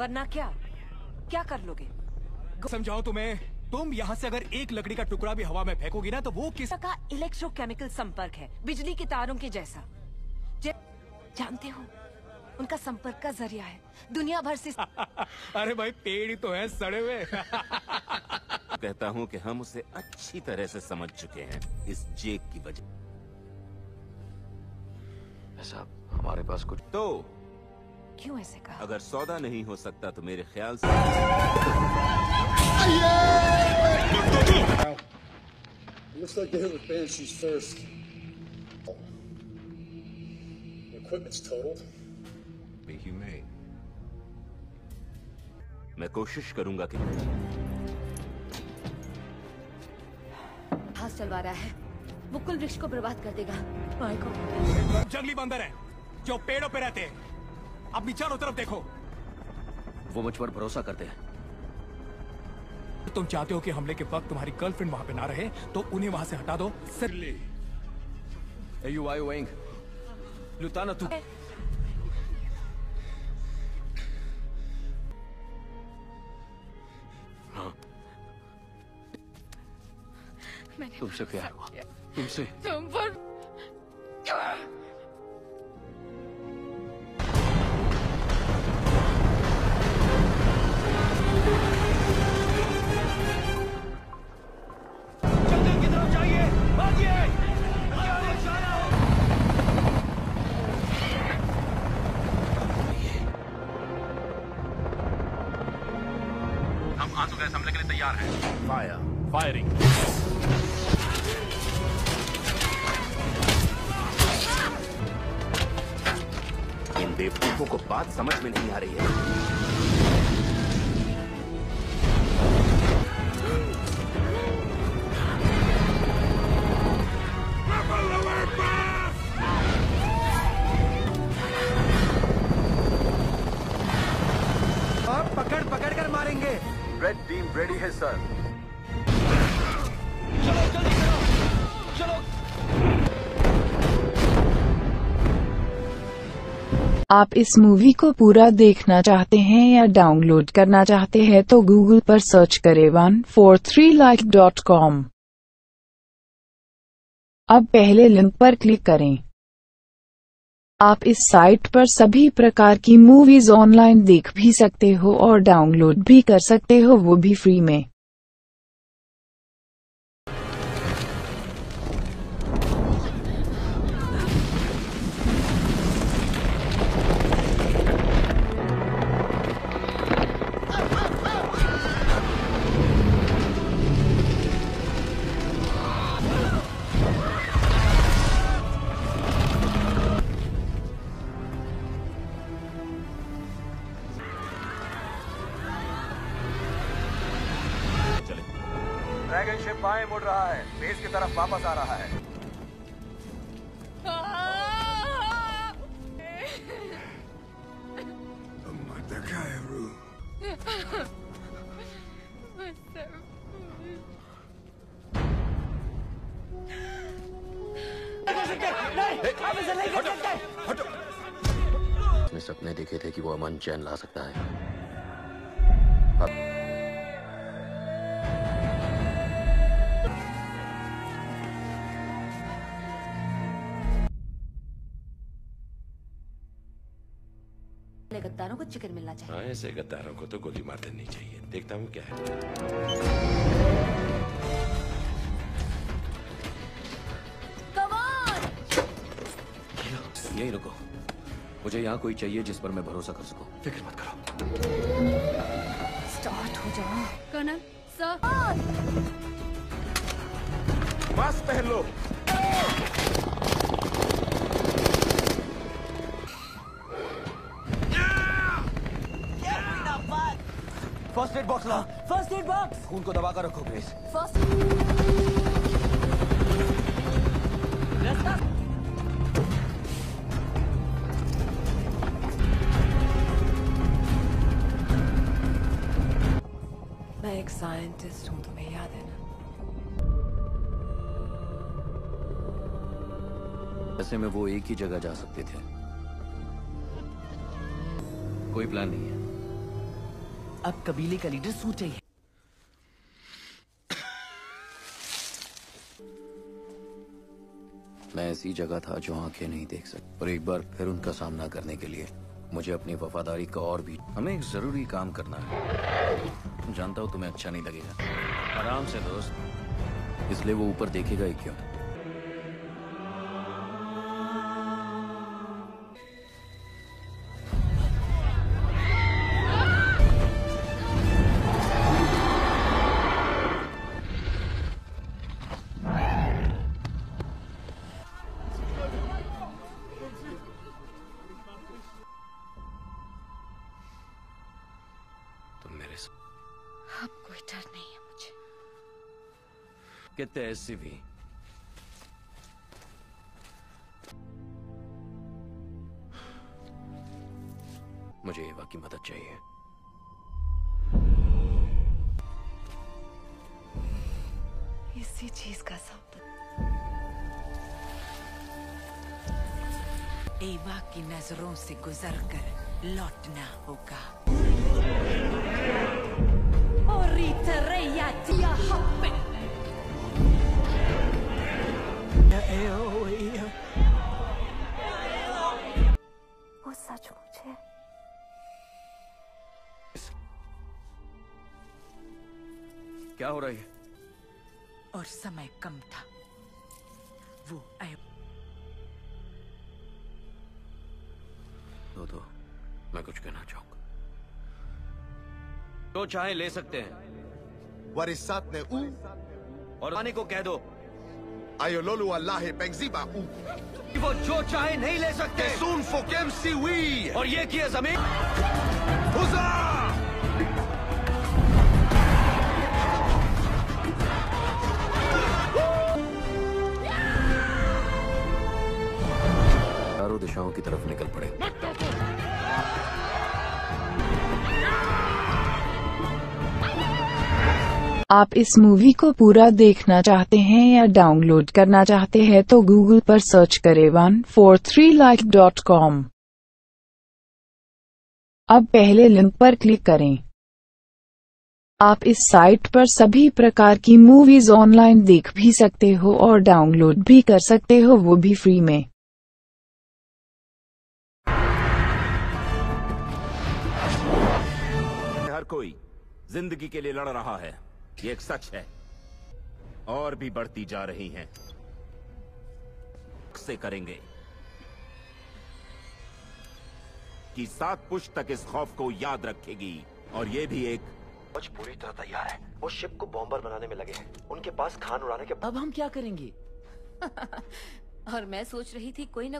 वरना क्या क्या कर लोगे? समझाओ तुम्हें, तुम यहाँ से अगर एक लकड़ी का टुकड़ा भी हवा में फेंकोगी ना तो वो किस का इलेक्ट्रोकेमिकल संपर्क है, बिजली के तारों के जैसा। जानते हो उनका संपर्क का जरिया है दुनिया भर से। अरे भाई पेड़ तो है सड़े हुए। कहता हूँ कि हम उसे अच्छी तरह से समझ चुके हैं इस जेक की वजह। साहब हमारे पास कुछ तो क्यों ऐसे कहा? अगर सौदा नहीं हो सकता तो मेरे ख्याल से मैं कोशिश करूंगा कि हाथ चलवा रहा है वो कुल वृक्ष को बर्बाद कर देगा। जंगली बंदर है जो पेड़ों पे रहते हैं। अपनी चारों तरफ देखो, वो मुझ पर भरोसा करते हैं। तुम चाहते हो कि हमले के वक्त तुम्हारी गर्लफ्रेंड वहां पे ना रहे तो उन्हें वहां से हटा दो। लुताना तू हाँ। तुमसे प्यार हुआ, तुमसे समझ में नहीं आ रही है। अब पकड़ पकड़ कर मारेंगे। रेड टीम रेडी है सर। चलो जल्दी करो, चलो। आप इस मूवी को पूरा देखना चाहते हैं या डाउनलोड करना चाहते हैं तो गूगल पर सर्च करें 143like.com। अब पहले लिंक पर क्लिक करें। आप इस साइट पर सभी प्रकार की मूवीज ऑनलाइन देख भी सकते हो और डाउनलोड भी कर सकते हो, वो भी फ्री में। वापस आ रहा है। उसने सपने देखे थे कि वो अमन चैन ला सकता है। गद्दारों को चिकन मिलना चाहिए। हाँ, ऐसे गद्दारों को तो गोली मार देनी चाहिए। देखता हूँ क्या है। कम ऑन, यही रुको, मुझे यहाँ कोई चाहिए जिस पर मैं भरोसा कर सकूँ। फिक्र मत करो, स्टार्ट हो जाओ। कर्नल सर, मास्क पहन लो। फर्स्ट एड बॉक्स ला। फर्स्ट एड बॉक्स, खून को दबा कर रखो प्लीज। फर्स्ट मैं एक साइंटिस्ट हूँ, तुम्हें याद है ना? ऐसे में वो एक ही जगह जा सकते थे। कोई प्लान नहीं है। अब कबीले का लीडर सूट है। मैं ऐसी जगह था जो आंखें नहीं देख सकती, और एक बार फिर उनका सामना करने के लिए मुझे अपनी वफादारी का और भी हमें एक जरूरी काम करना है। जानता हूँ तुम्हें अच्छा नहीं लगेगा। आराम से दोस्त, इसलिए वो ऊपर देखेगा ही क्यों। ऐसे भी मुझे एवा की मदद चाहिए। इसी चीज का सबूत एवा की नजरों से गुजरकर लौटना होगा। और वो सचमुच है। क्या हो रहा है? और समय कम था। वो आए दो, मैं कुछ कहना चाहूंगा। तो चाहे ले सकते हैं। वरिसात ने ऊ और आने को कह दो। आयोलोलू अल्लाह पेंगजीबा ऊ, वो जो चाहे नहीं ले सकते। सुन फोकेम सी हुई और ये किया जमीन हुजा। चारों दिशाओं की तरफ निकल पड़े। आप इस मूवी को पूरा देखना चाहते हैं या डाउनलोड करना चाहते हैं तो गूगल पर सर्च करें 143like.com। अब पहले लिंक पर क्लिक करें। आप इस साइट पर सभी प्रकार की मूवीज ऑनलाइन देख भी सकते हो और डाउनलोड भी कर सकते हो, वो भी फ्री में। हर कोई जिंदगी के लिए लड़ रहा है, ये एक सच है, और भी बढ़ती जा रही हैं। से करेंगे कि 7 पुश्त तक इस खौफ को याद रखेगी। और ये भी एक कुछ पूरी तरह तैयार है। वो शिप को बॉम्बर बनाने में लगे हैं। उनके पास खान उड़ाने के अब हम क्या करेंगे? और मैं सोच रही थी कोई ना।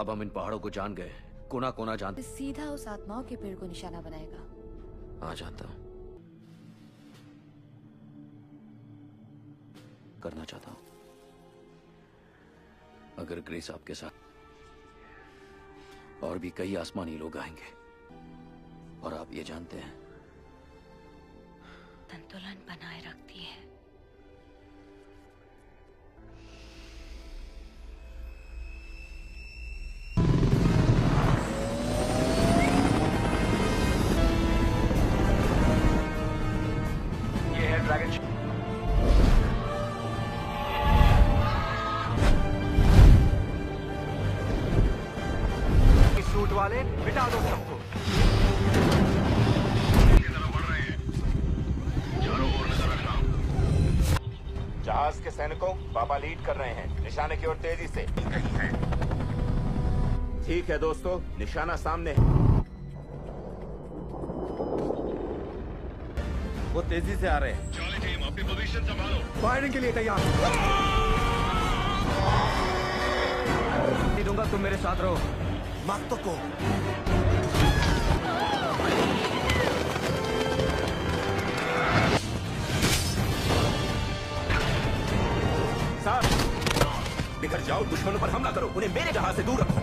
अब हम इन पहाड़ों को जान गए, कोना कोना जानते। सीधा उस आत्माओं के पेड़ को निशाना बनाएगा। हाँ, जानता हूँ, करना चाहता हूं। अगर ग्रेस आपके साथ और भी कई आसमानी लोग आएंगे, और आप ये जानते हैं संतुलन बनाए रखती है। ये है ड्रैगन। झूठ वाले, मिटा दो सबको। जहाज के सैनिकों, बाबा लीड कर रहे हैं, निशाने की ओर तेजी से। ठीक है दोस्तों, निशाना सामने है। वो तेजी से आ रहे हैं। चलो टीम, अपनी पोजीशन संभालो। फायरिंग के लिए तैयार। नहीं दूंगा, तुम मेरे साथ रहो। मत तो को। साहब, बिखर जाओ, दुश्मनों पर हमला करो, उन्हें मेरे जहाज से दूर रखो।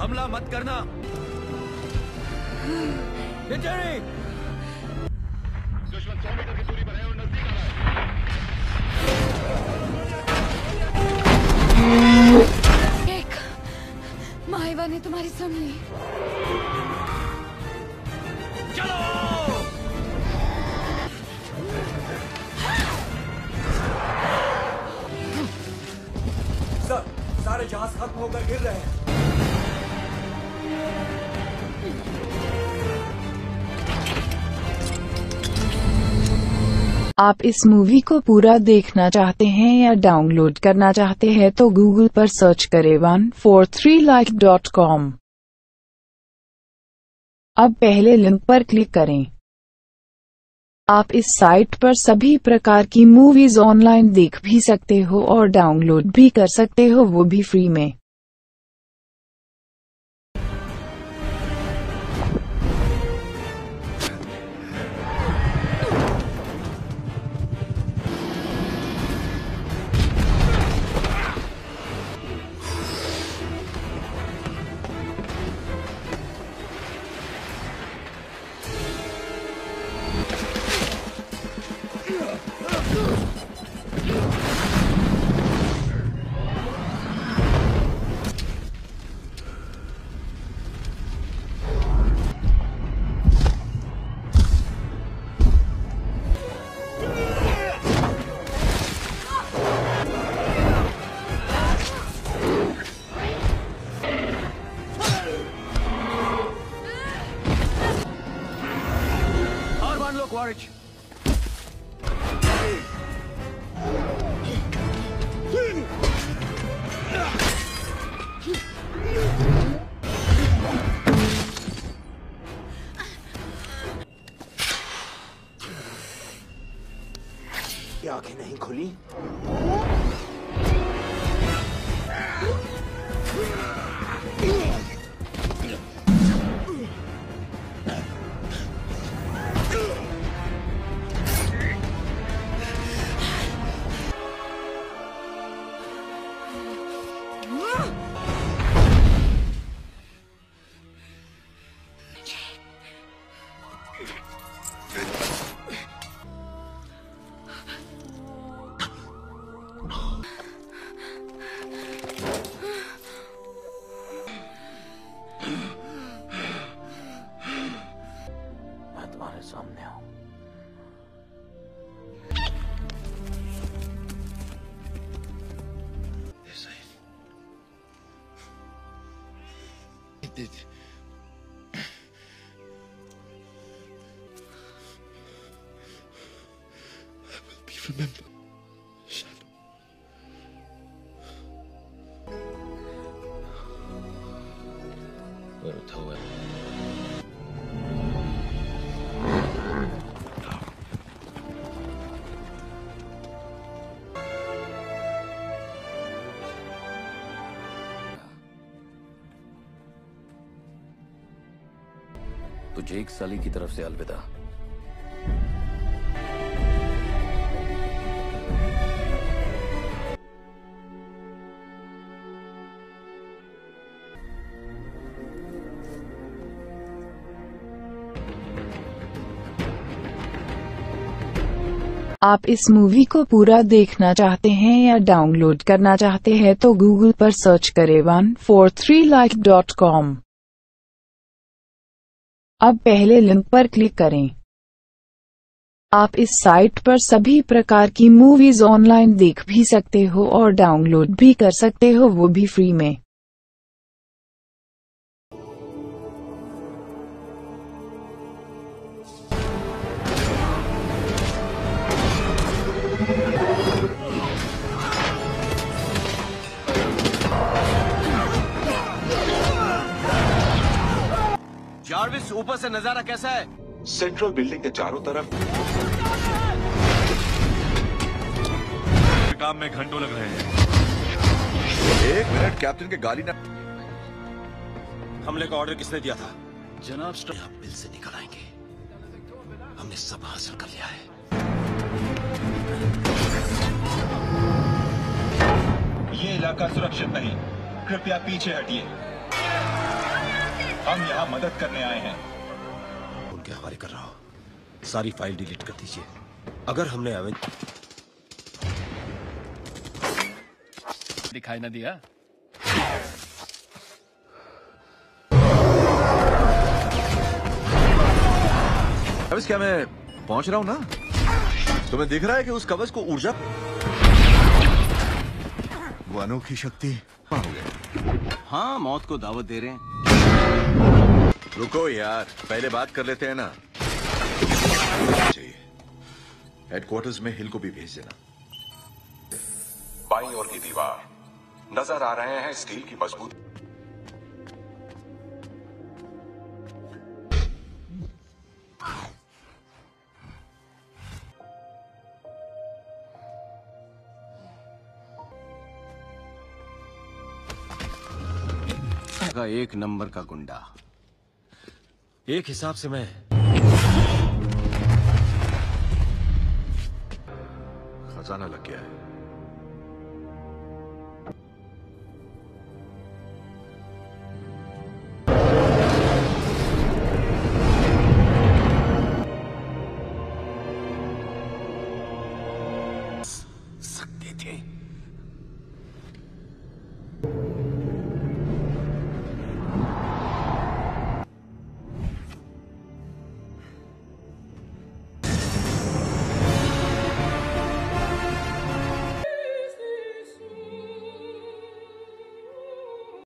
हमला मत करना। दुश्मन 100 मीटर की दूरी पर है और नजदीक आ रहा है। एक माहिवा ने तुम्हारी सुन ली। चलो सारे जहाज खत्म होकर गिर रहे हैं। आप इस मूवी को पूरा देखना चाहते हैं या डाउनलोड करना चाहते हैं तो गूगल पर सर्च करें 143like.com। अब पहले लिंक पर क्लिक करें। आप इस साइट पर सभी प्रकार की मूवीज ऑनलाइन देख भी सकते हो और डाउनलोड भी कर सकते हो, वो भी फ्री में। आंखें नहीं खुली। Remember, Shadow. little toilet. तो जेक साली की तरफ से अलविदा। आप इस मूवी को पूरा देखना चाहते हैं या डाउनलोड करना चाहते हैं तो गूगल पर सर्च करें 143like.com। अब पहले लिंक पर क्लिक करें। आप इस साइट पर सभी प्रकार की मूवीज ऑनलाइन देख भी सकते हो और डाउनलोड भी कर सकते हो, वो भी फ्री में। जार्विस, ऊपर से नजारा कैसा है? सेंट्रल बिल्डिंग के चारों तरफ काम में घंटों लग रहे हैं। एक मिनट, कैप्टन के गाली न। हमले का ऑर्डर किसने दिया था? जनाब स्ट्रॉन्ग बिल से निकल आएंगे। हमने सब हासिल कर लिया है। ये इलाका सुरक्षित नहीं, कृपया पीछे हटिए। हम यहाँ मदद करने आए हैं। उनके हवाले कर रहा हूँ, सारी फाइल डिलीट कर दीजिए। अगर हमने दिखाई ना दिया। अब क्या मैं पहुंच रहा हूँ ना? तुम्हें दिख रहा है कि उस कवच को ऊर्जा, वो अनोखी शक्ति हो गई। हाँ, मौत को दावत दे रहे हैं। रुको यार, पहले बात कर लेते हैं ना। हेडक्वार्टर्स में हिल को भी भेज देना। बाईं ओर की दीवार नजर आ रहे हैं, स्टील की मजबूत। का एक नंबर का गुंडा। एक हिसाब से मैं खजाना लग गया है। सकते थे।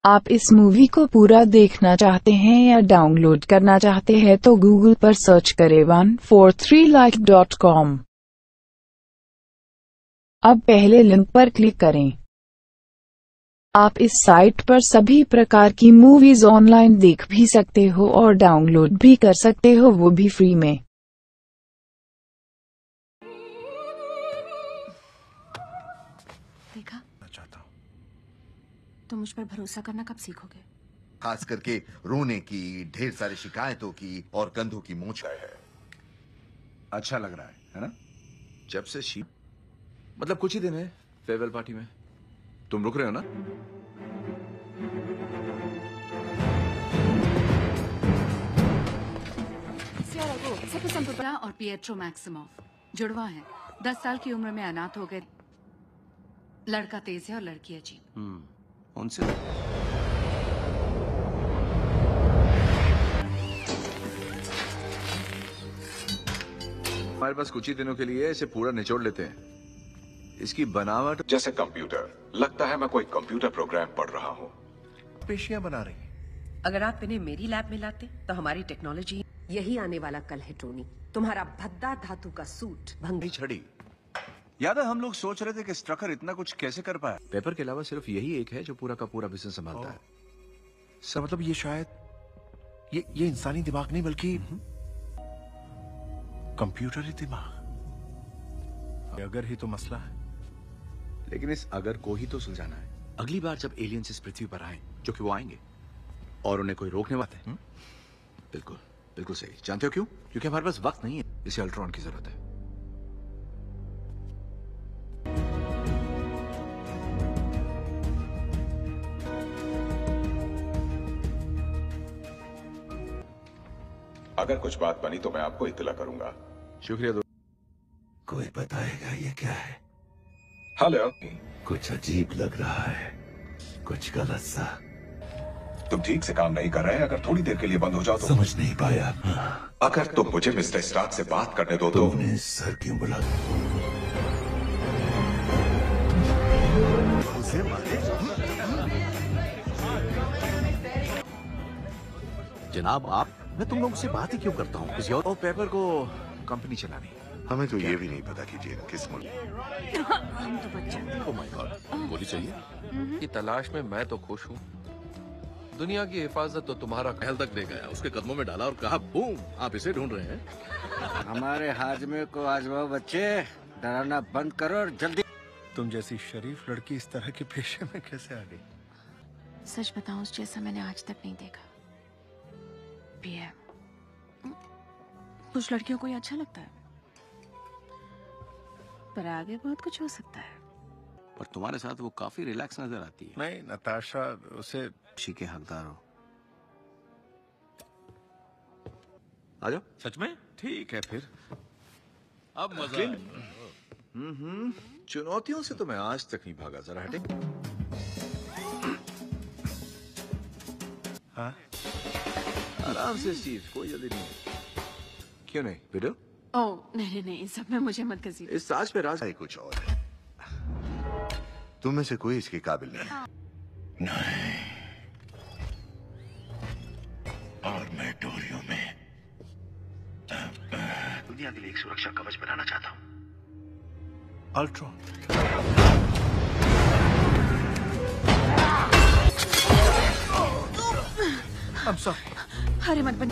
आप इस मूवी को पूरा देखना चाहते हैं या डाउनलोड करना चाहते हैं तो गूगल पर सर्च करें 143like.com। अब पहले लिंक पर क्लिक करें। आप इस साइट पर सभी प्रकार की मूवीज ऑनलाइन देख भी सकते हो और डाउनलोड भी कर सकते हो, वो भी फ्री में। देखा? तो मुझ पर भरोसा करना कब सीखोगे? खास करके रोने की, ढेर सारी शिकायतों की और कंधों की मूंछ है। अच्छा लग रहा है ना? जब से शीप, मतलब कुछ ही दिन है फेयरवेल पार्टी में। तुम रुक रहे हो ना? और पिएट्रो मैक्सिमोव जुड़वा है, 10 साल की उम्र में अनाथ हो गए। लड़का तेज है और लड़की अजीब। उनसे हमारे पास कुछ ही दिनों के लिए इसे पूरा निचोड़ लेते हैं। इसकी बनावट जैसे कंप्यूटर, लगता है मैं कोई कंप्यूटर प्रोग्राम पढ़ रहा हूँ। पेशियां बना रही है। अगर आप इन्हें मेरी लैब में लाते तो हमारी टेक्नोलॉजी यही आने वाला कल है। टोनी, तुम्हारा भद्दा धातु का सूट भंगी छड़ी। याद है हम लोग सोच रहे थे कि स्ट्रकर इतना कुछ कैसे कर पाया? पेपर के अलावा सिर्फ यही एक है जो पूरा का पूरा बिजनेस संभालता है। सब मतलब ये शायद ये इंसानी दिमाग नहीं बल्कि कंप्यूटरी दिमाग। अगर ही तो मसला है, लेकिन इस अगर को ही तो सुलझाना है। अगली बार जब एलियंस इस पृथ्वी पर आए, जो कि वो आएंगे, और उन्हें कोई रोकने वाला है। बिल्कुल बिल्कुल सही। जानते हो क्यों? क्योंकि हमारे पास वक्त नहीं है, इसे अल्ट्रॉन की जरूरत है। अगर कुछ बात बनी तो मैं आपको इत्तला करूंगा। शुक्रिया दोस्त। कोई बताएगा ये क्या है? हेलो। कुछ अजीब लग रहा है, कुछ गलत सा। तुम ठीक से काम नहीं कर रहे। अगर थोड़ी देर के लिए बंद हो जाओ तो समझ नहीं पाया। अगर तुम मुझे मिस्टर स्टार्क से बात करने दो तो। तुमने सर क्यों बुला? जनाब आप, मैं तुम लोगों से बात ही क्यों करता हूँ? किसी और पेपर को कंपनी चलानी। हमें तो ये भी नहीं पता कि जेन किस मुल्क। हम तो बच्चे। Oh my God, गोली चाहिए। की तलाश में मैं तो खुश हूँ। दुनिया की हिफाजत तो तुम्हारा कहल तक ले गया, उसके कदमों में डाला और कहा बूम, आप इसे ढूंढ रहे हैं। हमारे हाजमे को आजमाओ बच्चे, डराना बंद करो और जल्दी। तुम जैसी शरीफ लड़की इस तरह के पेशे में कैसे आ गई? सच बताऊं, उस जैसा मैंने आज तक नहीं देखा भी है। कुछ लड़कियों को ये अच्छा लगता है, पर आगे बहुत कुछ हो सकता है। पर तुम्हारे साथ वो काफी रिलैक्स नजर आती है। नहीं नताशा, उसे खुशी के हकदार हो। आ जाओ। सच में? ठीक है फिर, अब मजा। चुनौतियों से तो मैं आज तक नहीं भागा। जरा हटे। हाँ आराम से स्टीव, कोई जल्दी नहीं। क्यों नहीं वीडियो? ओह नहीं नहीं, सब में मुझे मत कसीद। इस साज पे राज कुछ और है। तुम में से कोई इसके काबिल नहीं। नहीं। और मैं डोरियों में दुनिया के लिए एक सुरक्षा कवच बनाना चाहता हूँ। अल्ट्रॉन। I'm sorry. अरे मत बन।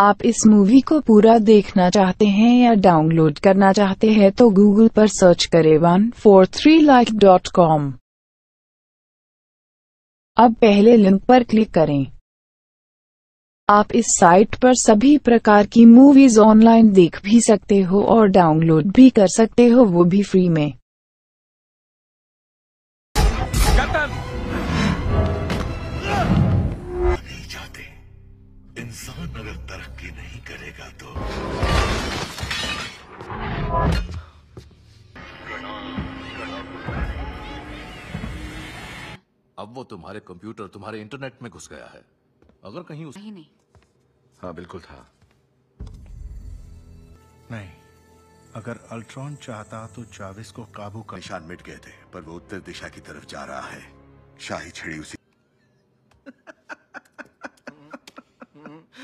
आप इस मूवी को पूरा देखना चाहते हैं या डाउनलोड करना चाहते हैं तो गूगल पर सर्च करें 143like.com। अब पहले लिंक पर क्लिक करें। आप इस साइट पर सभी प्रकार की मूवीज ऑनलाइन देख भी सकते हो और डाउनलोड भी कर सकते हो, वो भी फ्री में। नहीं जाते इंसान अगर तरक्की नहीं करेगा तो। अब वो तुम्हारे कंप्यूटर, तुम्हारे इंटरनेट में घुस गया है। अगर कहीं उस... नहीं नहीं। हाँ बिल्कुल था। नहीं, अगर अल्ट्रॉन चाहता तो जाविस को काबू कर। निशान मिट गए थे, पर वो उत्तर दिशा की तरफ जा रहा है। शाही छड़ी उसी।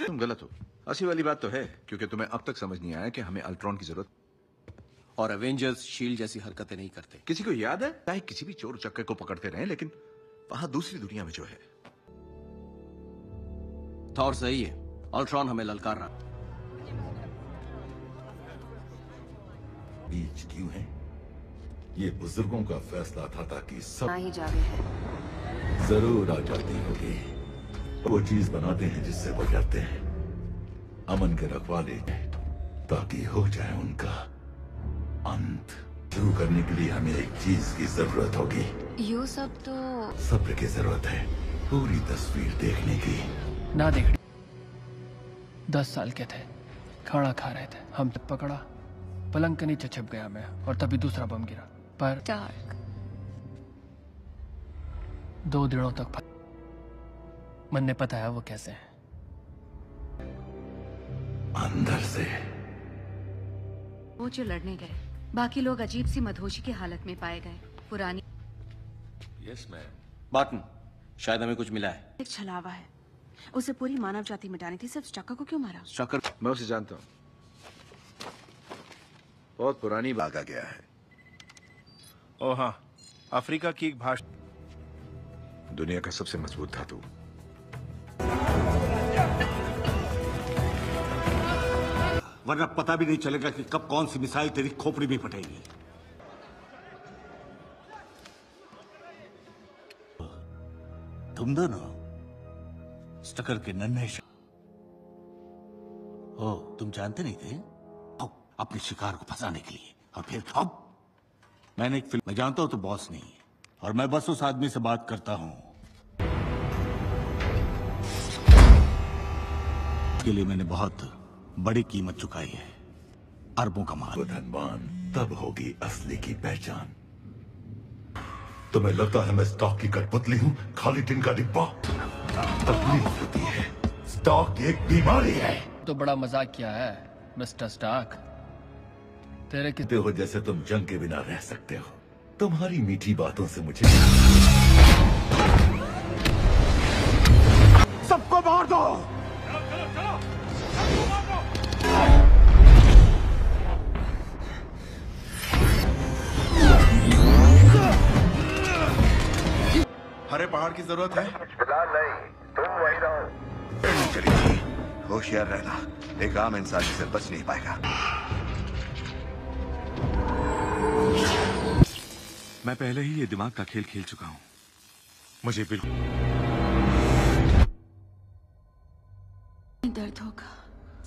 तुम गलत हो। असली वाली बात तो है, क्योंकि तुम्हें अब तक समझ नहीं आया कि हमें अल्ट्रॉन की जरूरत। और अवेंजर्स शील्ड जैसी हरकतें नहीं करते। किसी को याद है, चाहे किसी भी चोर चक्के को पकड़ते रहे, लेकिन वहां दूसरी दुनिया में जो है। थॉर सही है, अल्ट्रॉन हमें ललकार रहा। बीच क्यों है? ये बुजुर्गों का फैसला था ताकि सब ही जावे जरूर आ जाती होगी। वो चीज बनाते हैं जिससे वो कहते हैं अमन के रखवाले, ताकि हो जाए उनका अंत। शुरू करने के लिए हमें एक चीज की जरूरत होगी। यू सब तो सब्र की जरूरत है, पूरी तस्वीर देखने की ना। देख 10 साल के थे, खाना खा रहे थे। हम तब पकड़ा, पलंग के नीचे छिप गया मैं, और तभी दूसरा बम गिरा। पर डार्क 2 दिनों तक मन ने पता है वो कैसे हैं। अंदर से वो जो लड़ने गए, बाकी लोग अजीब सी मदहोशी की हालत में पाए गए। पुरानी यस मैम बाटन, शायद हमें कुछ मिला है। एक छलावा है, उसे पूरी मानव जाति मिटानी थी। सिर्फ स्टार्क को क्यों मारा? स्टार्क मैं उसे जानता हूँ, बहुत पुरानी। भागा गया है ओ हाँ, अफ्रीका की एक भाषा, दुनिया का सबसे मजबूत धातु। वरना पता भी नहीं चलेगा कि कब कौन सी मिसाइल तेरी खोपड़ी में फटेगी। तुम दोनों स्टकर के नन्हे हो, तुम जानते नहीं थे? अपने शिकार को फंसाने के लिए। और फिर अब मैंने एक फिल्म, मैं जानता हूं तो बॉस नहीं है, और मैं बस उस आदमी से बात करता हूं के लिए मैंने बहुत बड़ी कीमत चुकाई है, अरबों का माल। धनवान तब होगी असली की पहचान। तुम्हें लगता है मैं स्टॉक की कठपुतली हूँ, खाली टिन का डिब्बा? तकलीफ होती है, स्टॉक एक बीमारी है। तो बड़ा मजाक किया है मिस्टर स्टॉक, तेरे कितने हो जैसे तुम जंग के बिना रह सकते हो। तुम्हारी मीठी बातों से मुझे सबको मार दो। हरे पहाड़ की जरूरत है? अस्पताल नहीं, तुम वहीं रहो। चली जी, होशियार रहना, एक आम इंसान से बच नहीं पाएगा। मैं पहले ही ये दिमाग का खेल खेल चुका हूँ, मुझे बिल्कुल दर्द होगा।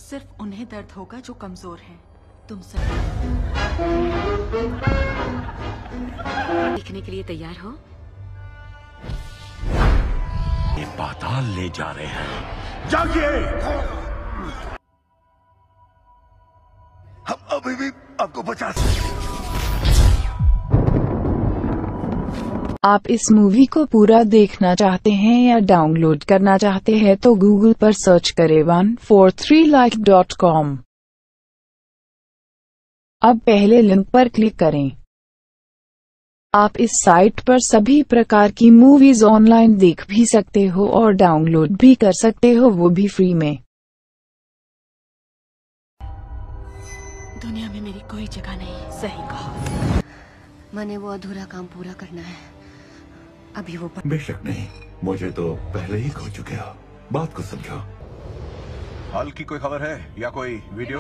सिर्फ उन्हें दर्द होगा जो कमजोर हैं। तुम सब देखने के लिए तैयार हो? ये पाताल ले जा रहे हैं। जागे, हम अभी भी आपको बचा सकते हैं। आप इस मूवी को पूरा देखना चाहते हैं या डाउनलोड करना चाहते हैं तो गूगल पर सर्च करें 143life.com। अब पहले लिंक पर क्लिक करें। आप इस साइट पर सभी प्रकार की मूवीज ऑनलाइन देख भी सकते हो और डाउनलोड भी कर सकते हो, वो भी फ्री में। दुनिया में मेरी कोई जगह नहीं। सही कहा, मैंने वो अधूरा काम पूरा करना है। अभी वो बेशक नहीं, मुझे तो पहले ही खो चुके हो। बात को समझो। हाल की कोई खबर है या कोई वीडियो?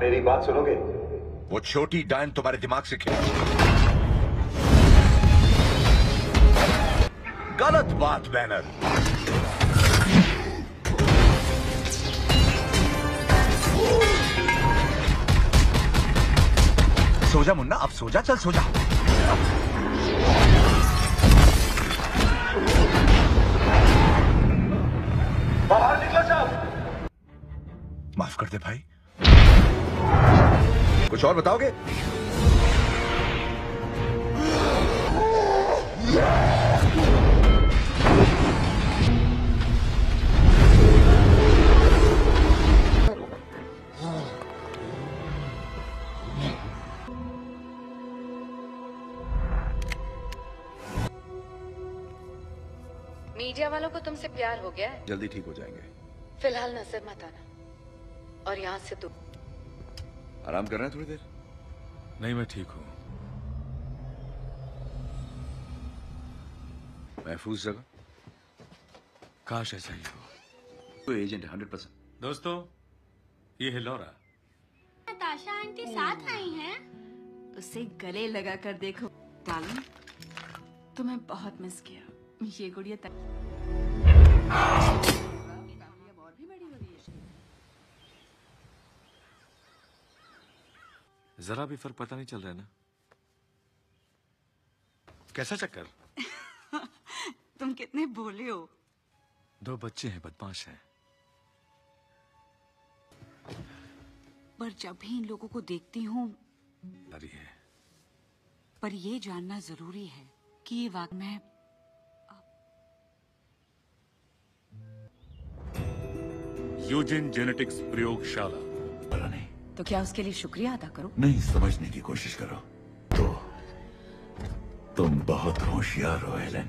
मेरी बात सुनोगे? वो छोटी डायन तुम्हारे दिमाग से खेल। गलत बात बैनर। सोजा मुन्ना, अब सोजा, चल सोजा। बाहर निकलो साहब। माफ कर दे भाई। कुछ और बताओगे? मीडिया वालों को तुमसे प्यार हो गया है? जल्दी ठीक हो जाएंगे। फिलहाल नजर मत आना और यहाँ से दूर। आराम कर रहे हैं थोड़ी देर? नहीं, मैं ठीक हूँ। महफूज जगह? काश ऐसा ही हो। तो एजेंट 100%। दोस्तों, ये है लॉरा। ताशा आंटी साथ आई हैं? उसे गले लगा कर देखो। डार्लिंग, तुम्हें बहुत मिस किया। ये गुड़िया और भी बड़ी हो गई है। जरा भी फर्क पता नहीं चल रहा है ना? कैसा चक्कर? तुम कितने भोले हो। दो बच्चे हैं, बदमाश हैं। पर जब भी इन लोगों को देखती हूँ, पर ये जानना जरूरी है कि ये वाकई में यूजिन जेनेटिक्स प्रयोगशाला। बोला नहीं तो क्या उसके लिए शुक्रिया अदा करो? नहीं, समझने की कोशिश करो। तो तुम बहुत होशियार हो एलन।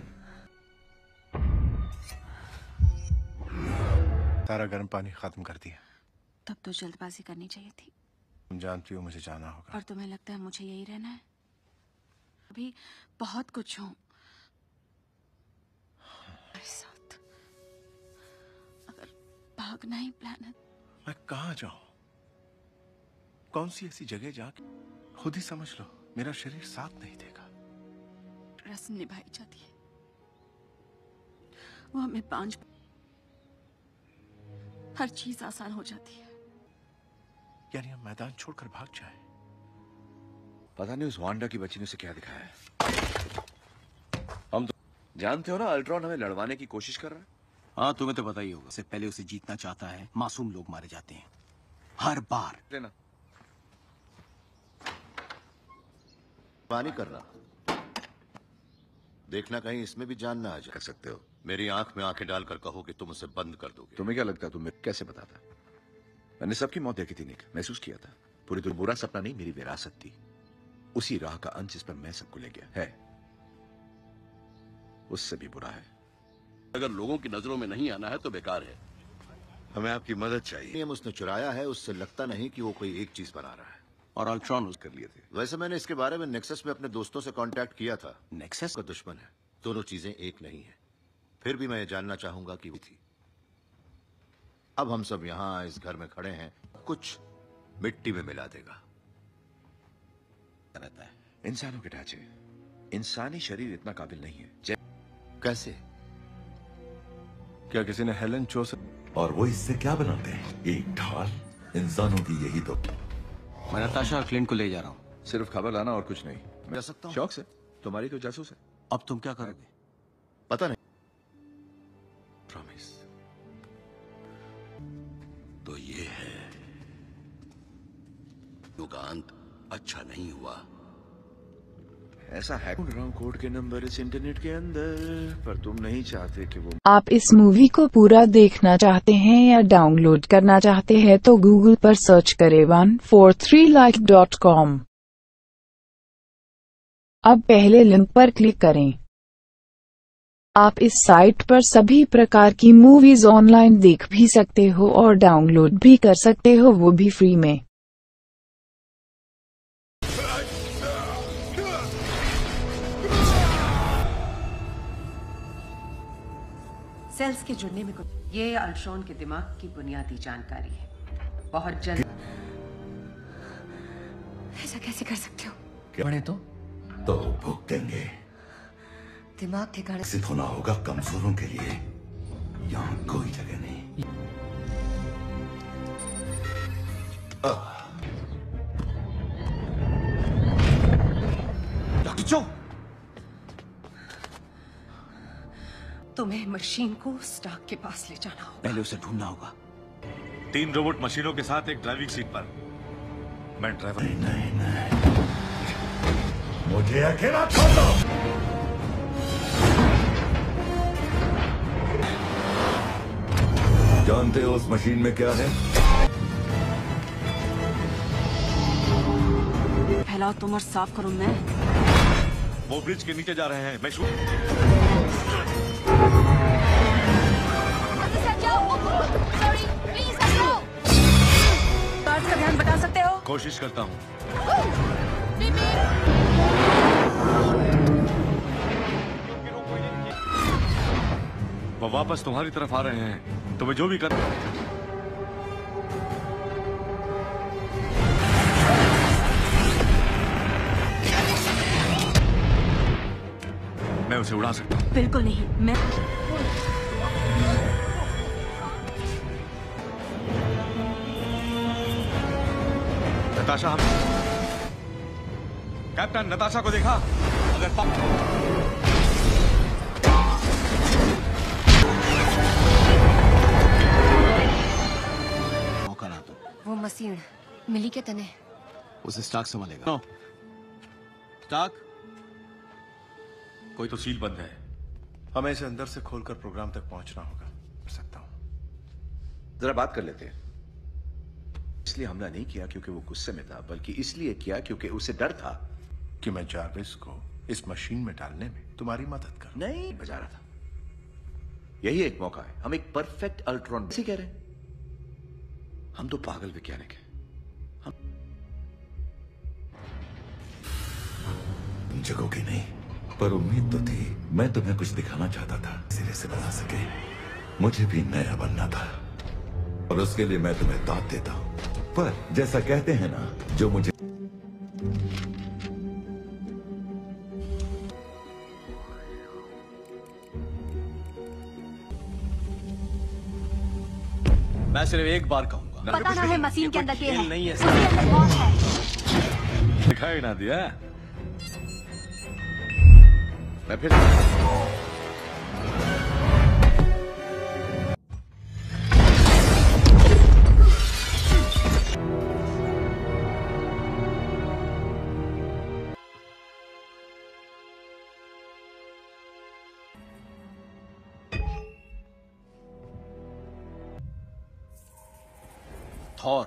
तारा गर्म पानी खत्म कर दिया। तब तो जल्दबाजी करनी चाहिए थी। तुम जानती हो मुझे जाना होगा। और तुम्हें लगता है मुझे यही रहना है? अभी बहुत कुछ हो साथ। अगर भागना ही प्लान है, मैं कहाँ जाऊँ? कौन सी ऐसी जगह जाके? खुद ही समझ लो, मेरा शरीर साथ नहीं देगा। रस्म निभाई जाती है, वो हमें पांच। हर चीज आसान हो जाती है। यानी हम मैदान छोड़कर भाग जाए। पता नहीं उस वांडा की बच्ची ने उसे क्या दिखाया है। हम तो जानते हो ना, अल्ट्रॉन हमें लड़वाने की कोशिश कर रहा है। हाँ, तुम्हें तो पता ही होगा। उससे पहले उसे जीतना चाहता है। मासूम लोग मारे जाते हैं हर बार। लेना पानी करना, देखना कहीं इसमें भी जान ना आ जाए। कर सकते हो। मेरी आंख में आंखें डालकर कहो कि तुम उसे बंद कर दोगे। तुम्हें क्या लगता है तुम कैसे बताता? मैंने सबकी मौत देखी थी, निक महसूस किया था। पूरी दुनिया बुरा सपना नहीं, मेरी विरासत थी। उसी राह का अंश इस पर मैं सबको ले गया है। उससे भी बुरा है। अगर लोगों की नजरों में नहीं आना है तो बेकार है। हमें आपकी मदद चाहिए। हम उसने चुराया है, उससे लगता नहीं कि वो कोई एक चीज बना रहा है। और अल्ट्रॉन कर लिए थे। वैसे मैंने इसके बारे में नेक्सस में अपने दोस्तों से कांटेक्ट किया था। नेक्सस का दुश्मन है, दोनों चीजें एक नहीं है। फिर भी मैं जानना चाहूंगा कि वो थी। अब हम सब यहाँ इस घर में खड़े हैं, कुछ मिट्टी में मिला देगा। रहता है इंसानों के ढांचे। इंसानी शरीर इतना काबिल नहीं है। कैसे? क्या किसी ने हेलन जोसेफ? और वो इससे क्या बनाते हैं? एक ढाल। इंसानों की यही तो। मैं नताशा और क्लिंट को ले जा रहा हूँ। सिर्फ खबर लाना और कुछ नहीं। मैं जा सकता हूँ? शौक से। तुम्हारी कोई जासूस है? अब तुम क्या करोगे? पता नहीं। प्रॉमिस। तो ये है। अंत अच्छा नहीं हुआ। ऐसा है। कोड के नंबर इस इंटरनेट के अंदर, पर तुम नहीं चाहते कि वो। आप इस मूवी को पूरा देखना चाहते हैं या डाउनलोड करना चाहते हैं तो गूगल पर सर्च करें 143life.com। अब पहले लिंक पर क्लिक करें। आप इस साइट पर सभी प्रकार की मूवीज ऑनलाइन देख भी सकते हो और डाउनलोड भी कर सकते हो, वो भी फ्री में। सेल्स के जुड़ने में कुछ। ये अल्ट्रॉन के दिमाग की बुनियादी जानकारी है। बहुत जल्द। ऐसा कैसे कर सकते हो? क्या बने तो भुगतेंगे। दिमाग ठिकाने सिद्ध होना होगा। कमजोरों के लिए यहाँ कोई जगह नहीं। डॉक्टर चो, तुम्हें मशीन को स्टार्क के पास ले जाना होगा। पहले उसे ढूंढना होगा। 3 रोबोट मशीनों के साथ एक ड्राइविंग सीट पर। मैं ड्राइवर। नहीं, नहीं। मुझे अकेला छोड़ दो। जानते हो उस मशीन में क्या है? फैलाओ तुम और साफ करो मैं। वो ब्रिज के नीचे जा रहे हैं। मैं शूट। का ध्यान बता सकते हो? कोशिश करता हूँ। वो वापस तुम्हारी तरफ आ रहे हैं। तुम्हें जो भी कर। मैं उसे उड़ा सकता हूँ। बिल्कुल नहीं। मैं नताशा। हम कैप्टन नताशा को देखा। अगर मौका ना तो वो मशीन मिली के तने उसे स्टार्क संभालेगा। स्टार्क कोई तो सील बंद है। हमें इसे अंदर से खोलकर प्रोग्राम तक पहुंचना होगा। कर सकता हूँ। जरा बात कर लेते हैं। इसलिए हमला नहीं किया क्योंकि वो गुस्से में था, बल्कि इसलिए किया क्योंकि उसे डर था कि मैं जार्विस को इस मशीन में डालने में तुम्हारी मदद कर नहीं बजा रहा था। यही एक मौका है, हम एक परफेक्ट अल्ट्रॉन कह रहे हैं। हम तो पागल वैज्ञानिक हैं। हम जगोगे नहीं, पर उम्मीद तो थी। मैं तुम्हें कुछ दिखाना चाहता था, सिरे से बना सके। मुझे भी नया बनना था और उसके लिए मैं तुम्हें दांत देता हूं। पर जैसा कहते हैं ना, जो मुझे मैं सिर्फ एक बार कहूंगा, पता ना है मशीन के अंदर क्या है, नहीं है, उसके अंदर कौन है दिखाई ना दिया। मैं फिर और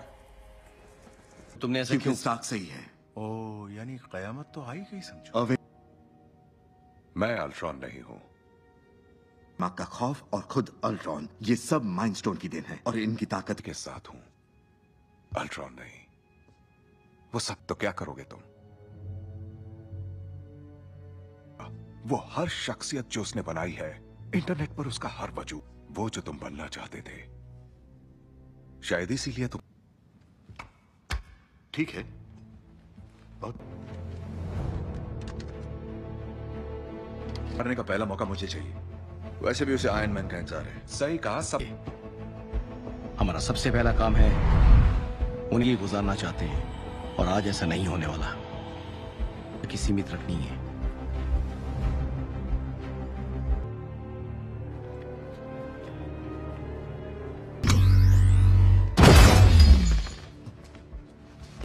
तुमने ऐसा क्यों? साख सही है। ओ, यानी कयामत तो आई गई समझो। मैं अल्ट्रॉन नहीं हूं। मां का खौफ और खुद अल्ट्रॉन, ये सब माइंडस्टोन की देन है और इनकी ताकत के साथ हूं। अल्ट्रॉन नहीं वो सब। तो क्या करोगे तुम? वो हर शख्सियत जो उसने बनाई है, इंटरनेट पर उसका हर वजूद, वो जो तुम बनना चाहते थे, शायद इसीलिए तुम। ठीक है, करने का पहला मौका मुझे चाहिए। वैसे भी उसे आयरन मैन का इंतजार है। सही कहा। सब हमारा सबसे पहला काम है। उन्हें गुजारना चाहते हैं और आज ऐसा नहीं होने वाला। किसी सीमित रखनी है।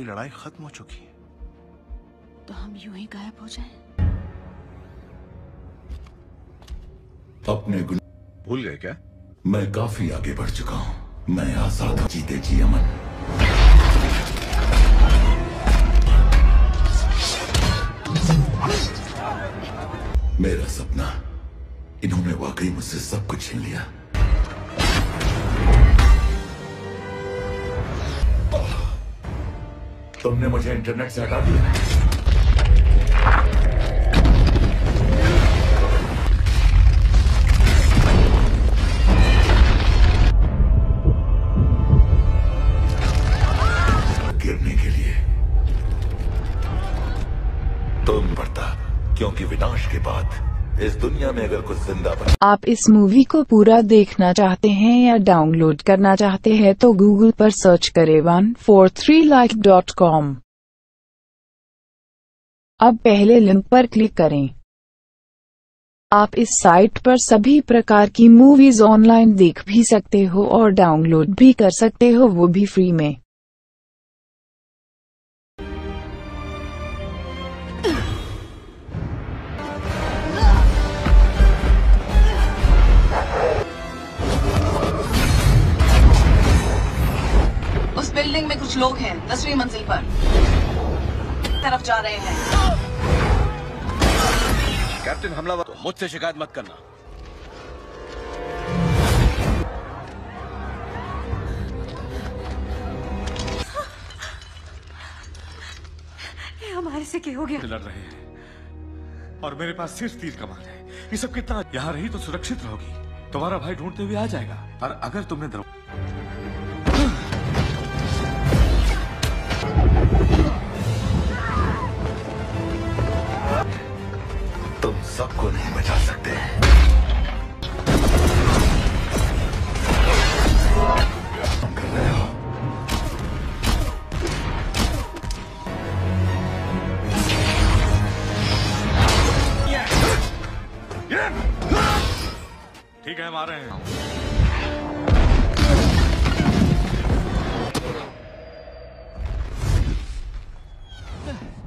लड़ाई खत्म हो चुकी है। तो हम यूं ही गायब हो जाएं? अपने गुनाह भूल गए क्या? मैं काफी आगे बढ़ चुका हूं। मैं आजाद हूं। जीते जी अमन। मेरा सपना। इन्होंने वाकई मुझसे सब कुछ छीन लिया। तुमने मुझे इंटरनेट से हटा दिया। गिरने के लिए तुम पड़ता, क्योंकि विनाश के बाद इस दुनिया में अगर कुछ जिंदा बना। आप इस मूवी को पूरा देखना चाहते हैं या डाउनलोड करना चाहते हैं तो गूगल पर सर्च करें 143life.com। अब पहले लिंक पर क्लिक करें। आप इस साइट पर सभी प्रकार की मूवीज ऑनलाइन देख भी सकते हो और डाउनलोड भी कर सकते हो, वो भी फ्री में। बिल्डिंग में कुछ लोग हैं 10वीं मंजिल पर तरफ जा रहे हैं। कैप्टन हमलावर, तो मुझसे शिकायत मत करना। ये हमारे से क्या हो गया? लड़ रहे हैं और मेरे पास सिर्फ तीर कमान है। ये सब कितना? यहाँ रही तो सुरक्षित रहोगी। तुम्हारा भाई ढूंढते हुए आ जाएगा। और अगर तुमने सबको नहीं बचा सकते। तुम कर रहे हो। ठीक है, हम आ रहे हैं।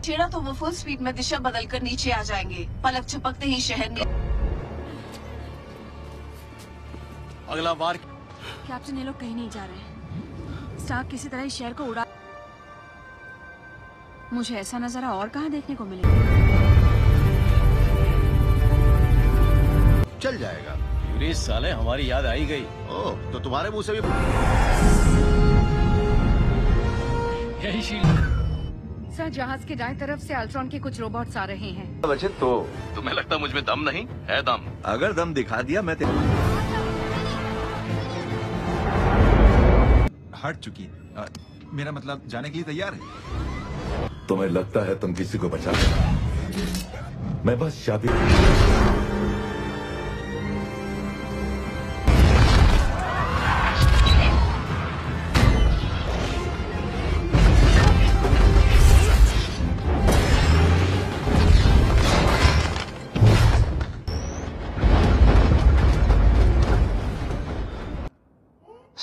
छेड़ा तो वो फुल स्पीड में दिशा बदलकर नीचे आ जाएंगे। पलक झपकते ही शहर में अगला वार। कैप्टन, ये लोग कहीं नहीं जा रहे हैं। स्टार्क किसी तरह इस शहर को उड़ा। मुझे ऐसा नजारा और कहाँ देखने को मिलेगा? चल जाएगा। यूरी साले, हमारी याद आई गई। ओह, तो तुम्हारे मुंह से भी यही शील्ड। सर, जहाज के दाएं तरफ से अल्ट्रॉन के कुछ रोबोट्स आ रहे हैं। बच्चे, तो तुम्हें लगता मुझ में दम नहीं है? दम, अगर दम दिखा दिया मैं हट चुकी। मेरा मतलब जाने के लिए तैयार है। तुम्हें लगता है तुम किसी को बचा लेना? मैं बस शादी।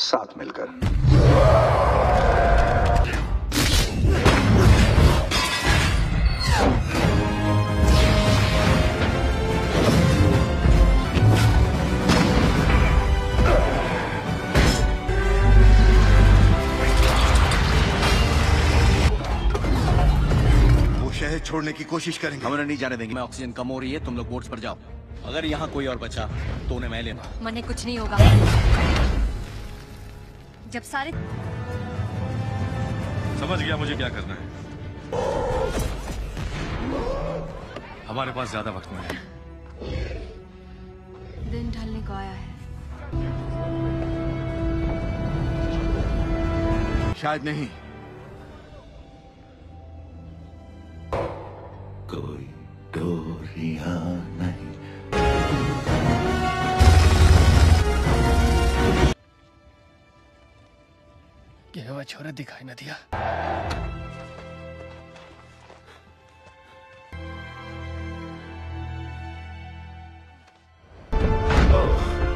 साथ मिलकर वो शहर छोड़ने की कोशिश करेंगे। हमने नहीं जाने देंगे। मैं ऑक्सीजन कम हो रही है, तुम लोग बोट्स पर जाओ। अगर यहाँ कोई और बचा तो उन्हें मैं लेना। मने कुछ नहीं होगा। जब सारे समझ गया मुझे क्या करना है। हमारे पास ज्यादा वक्त नहीं है। दिन ढलने को आया है। शायद नहीं। कोई डोरिया नहीं। वह छोरा दिखाई न दिया।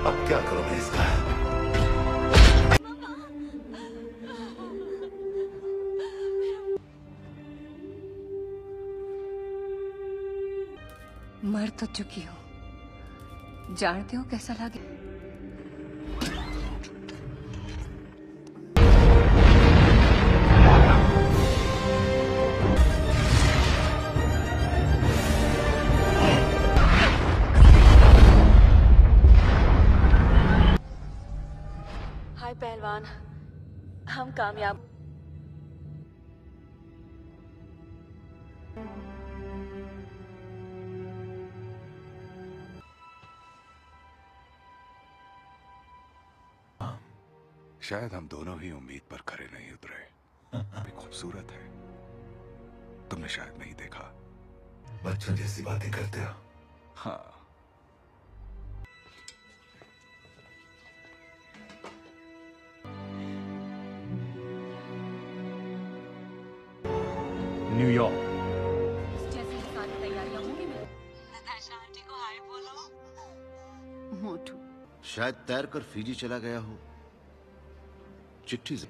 अब क्या करूं मैं इसका? मर तो चुकी हूं, जानते हो कैसा लगे। पहलवान, हम कामयाब। शायद हम दोनों ही उम्मीद पर खरे नहीं उतरे। खूबसूरत है, तुमने शायद नहीं देखा। बच्चों जैसी बातें करते हो। हाँ, न्यूयॉर्क। जैसे सारी तैयारियां होंगी मेरी। नताशा आंटी को हाय बोलो। मोटू शायद तैरकर फिजी चला गया हो। चिट्ठी से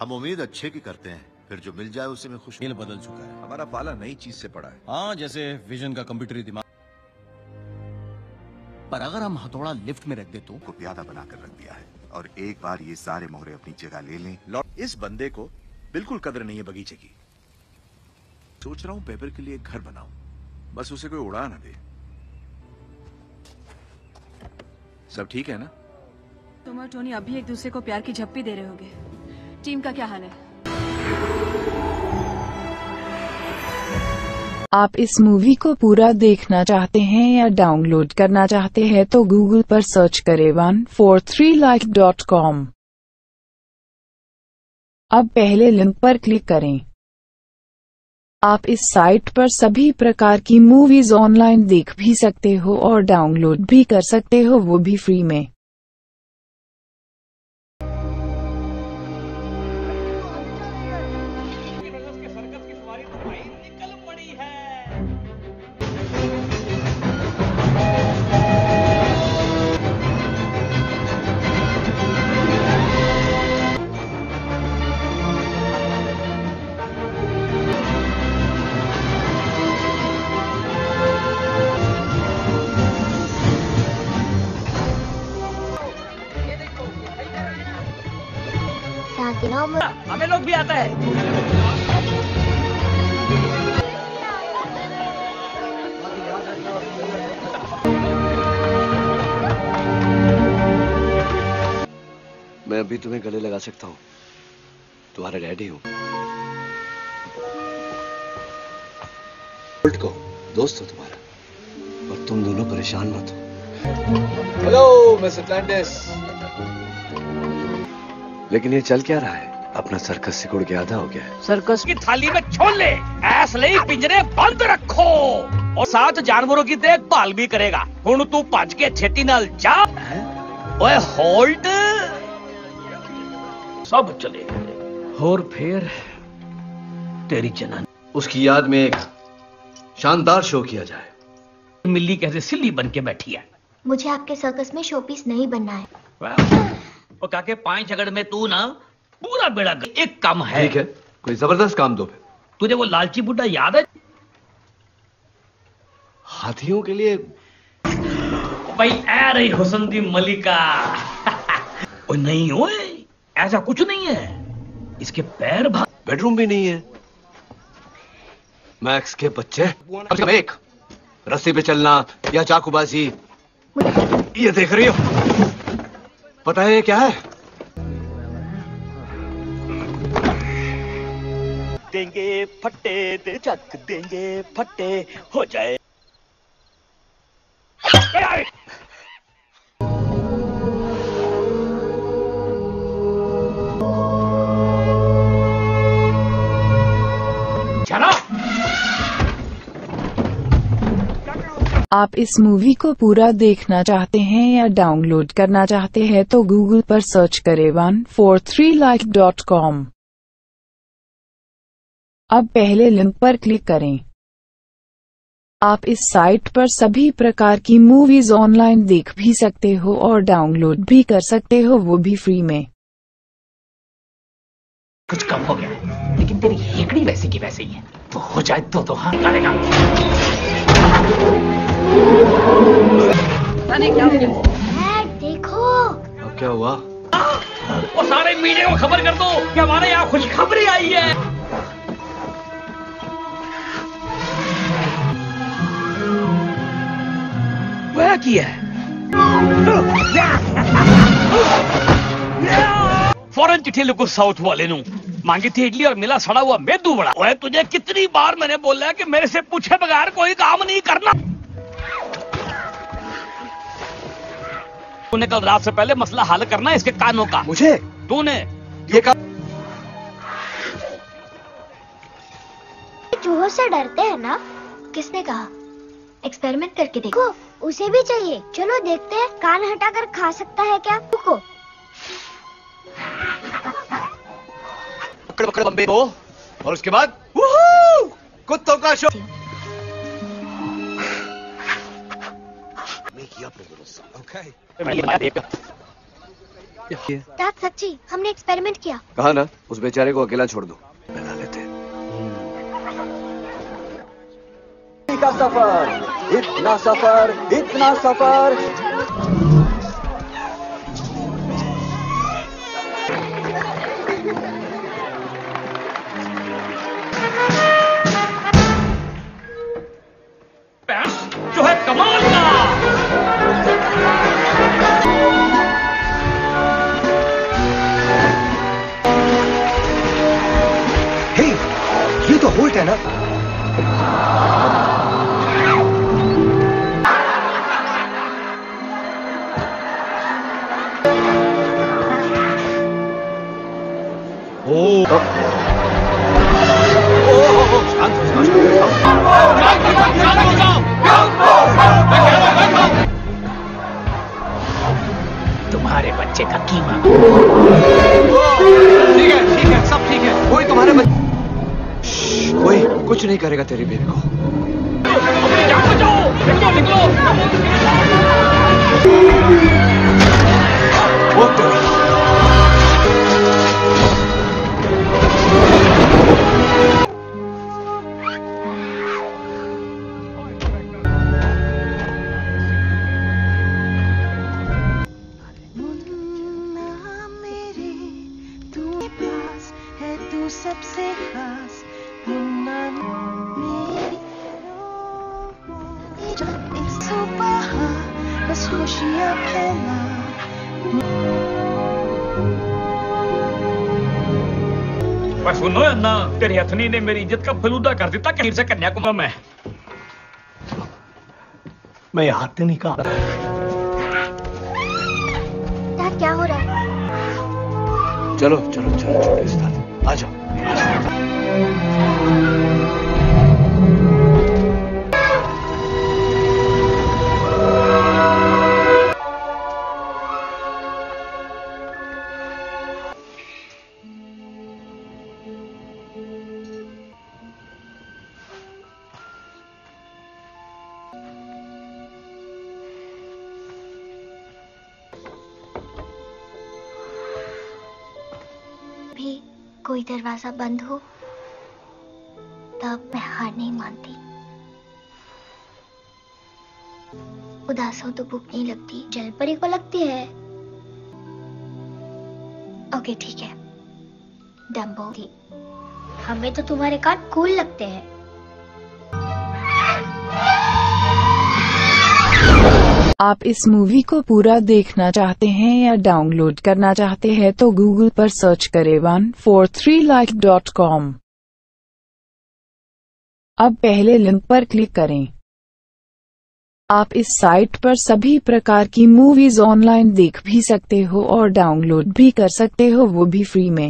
हम उम्मीद अच्छे की करते हैं, फिर जो मिल जाए उसे में खुश। बदल चुका है हमारा पाला, नई चीज से पड़ा है। हाँ, जैसे विजन का कंप्यूटरी दिमाग। पर अगर हम हथौड़ा लिफ्ट में रख दे तो प्यादा बनाकर रख दिया है। और एक बार ये सारे मोहरे अपनी जगह ले लें। इस बंदे को बिल्कुल कदर नहीं है बगीचे की। सोच रहा हूं पेपर के लिए एक घर बनाऊं, बस उसे कोई उड़ा ना दे। सब ठीक है ना? तुम और टोनी अभी एक दूसरे को प्यार की झप्पी दे रहे होगे। टीम का क्या हाल है? आप इस मूवी को पूरा देखना चाहते हैं या डाउनलोड करना चाहते हैं तो गूगल पर सर्च करें 143life.com। अब पहले लिंक पर क्लिक करें। आप इस साइट पर सभी प्रकार की मूवीज ऑनलाइन देख भी सकते हो और डाउनलोड भी कर सकते हो, वो भी फ्री में। दिनों में हमें लोग भी आता है। मैं अभी तुम्हें गले लगा सकता हूँ, तुम्हारा डैडी हूँ। को दोस्त हो तुम्हारा, और तुम दोनों परेशान मत हो। Hello mister Atlantis. लेकिन ये चल क्या रहा है? अपना सर्कस सिकुड़ के आधा हो गया है। सर्कस की थाली में छोले ऐस नहीं, पिंजरे बंद रखो और साथ जानवरों की देखभाल भी करेगा। हुण तू भज के छेती नाल जा। ओए होल्ड, सब चले गए और फिर तेरी जनानी। उसकी याद में एक शानदार शो किया जाए। मिल्ली कैसे सिल्ली बन के बैठी है। मुझे आपके सर्कस में शोपीस नहीं बनना है। और काके पांच झगड़ में तू ना पूरा बेड़ा। एक काम है, ठीक है, कोई जबरदस्त काम दो फिर। तुझे वो लालची बुड्ढा याद है? हाथियों के लिए भाई आ रही हुसन दी मलिका। ओए नहीं ओए, ऐसा कुछ नहीं है। इसके पैर भाग, बेडरूम भी नहीं है। मैक्स के बच्चे एक रस्सी पे चलना या चाकूबाजी, ये देख रही हो? पता है ये क्या है? देंगे फट्टे, दे चक देंगे फट्टे हो जाए। आप इस मूवी को पूरा देखना चाहते हैं या डाउनलोड करना चाहते हैं तो गूगल पर सर्च करें 143life.com। अब पहले लिंक पर क्लिक करें। आप इस साइट पर सभी प्रकार की मूवीज ऑनलाइन देख भी सकते हो और डाउनलोड भी कर सकते हो, वो भी फ्री में। कुछ कम हो गया, लेकिन तेरी हेकड़ी वैसी की वैसी ही है। तो हो जाए तो हाँ करेगा। क्या देखो अब क्या हुआ? वो सारे मीडिया को खबर कर दो कि हमारे यहाँ खुशखबरी आई है। वह किया फौरन चिट्ठी लिखो साउथ वाले नू। मांगी थी इडली और मिला सड़ा हुआ मेदू बड़ा। ओए तुझे कितनी बार मैंने बोला है कि मेरे से पूछे बगैर कोई काम नहीं करना। तूने कल रात से पहले मसला हल करना है इसके कानों का। मुझे तूने ये कहा? चूहों से डरते हैं ना? किसने कहा? एक्सपेरिमेंट करके देखो, उसे भी चाहिए। चलो देखते हैं कान हटाकर खा सकता है क्या। रुको, पकड़ पकड़ बम्बे को और उसके बाद कुत्तों का शो। तात सच्ची, हमने एक्सपेरिमेंट किया। कहा ना उस बेचारे को अकेला छोड़ दो, बना लेते हैं। इतना सफर, इतना सफर, इतना सफर। जो है कमाल का। होल्ट है ना? तुम्हारे बच्चे का कीमा। ठीक है ठीक है, सब ठीक है। कोई तुम्हारे बच्चे, कोई कुछ नहीं करेगा तेरी बेबी को। निकलो निकलो। मेरे सबसे खास मुन्ना एक सुबह बस खुशियाँ फैला भाई सुनो ना तेरी हथनी ने मेरी इज्जत का फलूदा कर देता कहीं से कन्याकुमारी में मैं यहाँ तक नहीं कहा यार क्या हो रहा है चलो चलो चलो छोड़ो इस तरह आ जाओ कोई दरवाजा बंद हो तब मैं हार नहीं मानती। उदास हो तो भूख नहीं लगती, जल परी को लगती है। ओके ठीक है डम्बो हमें तो तुम्हारे कान कूल लगते हैं। आप इस मूवी को पूरा देखना चाहते हैं या डाउनलोड करना चाहते हैं तो गूगल पर सर्च करें 143like.com। अब पहले लिंक पर क्लिक करें। आप इस साइट पर सभी प्रकार की मूवीज ऑनलाइन देख भी सकते हो और डाउनलोड भी कर सकते हो, वो भी फ्री में।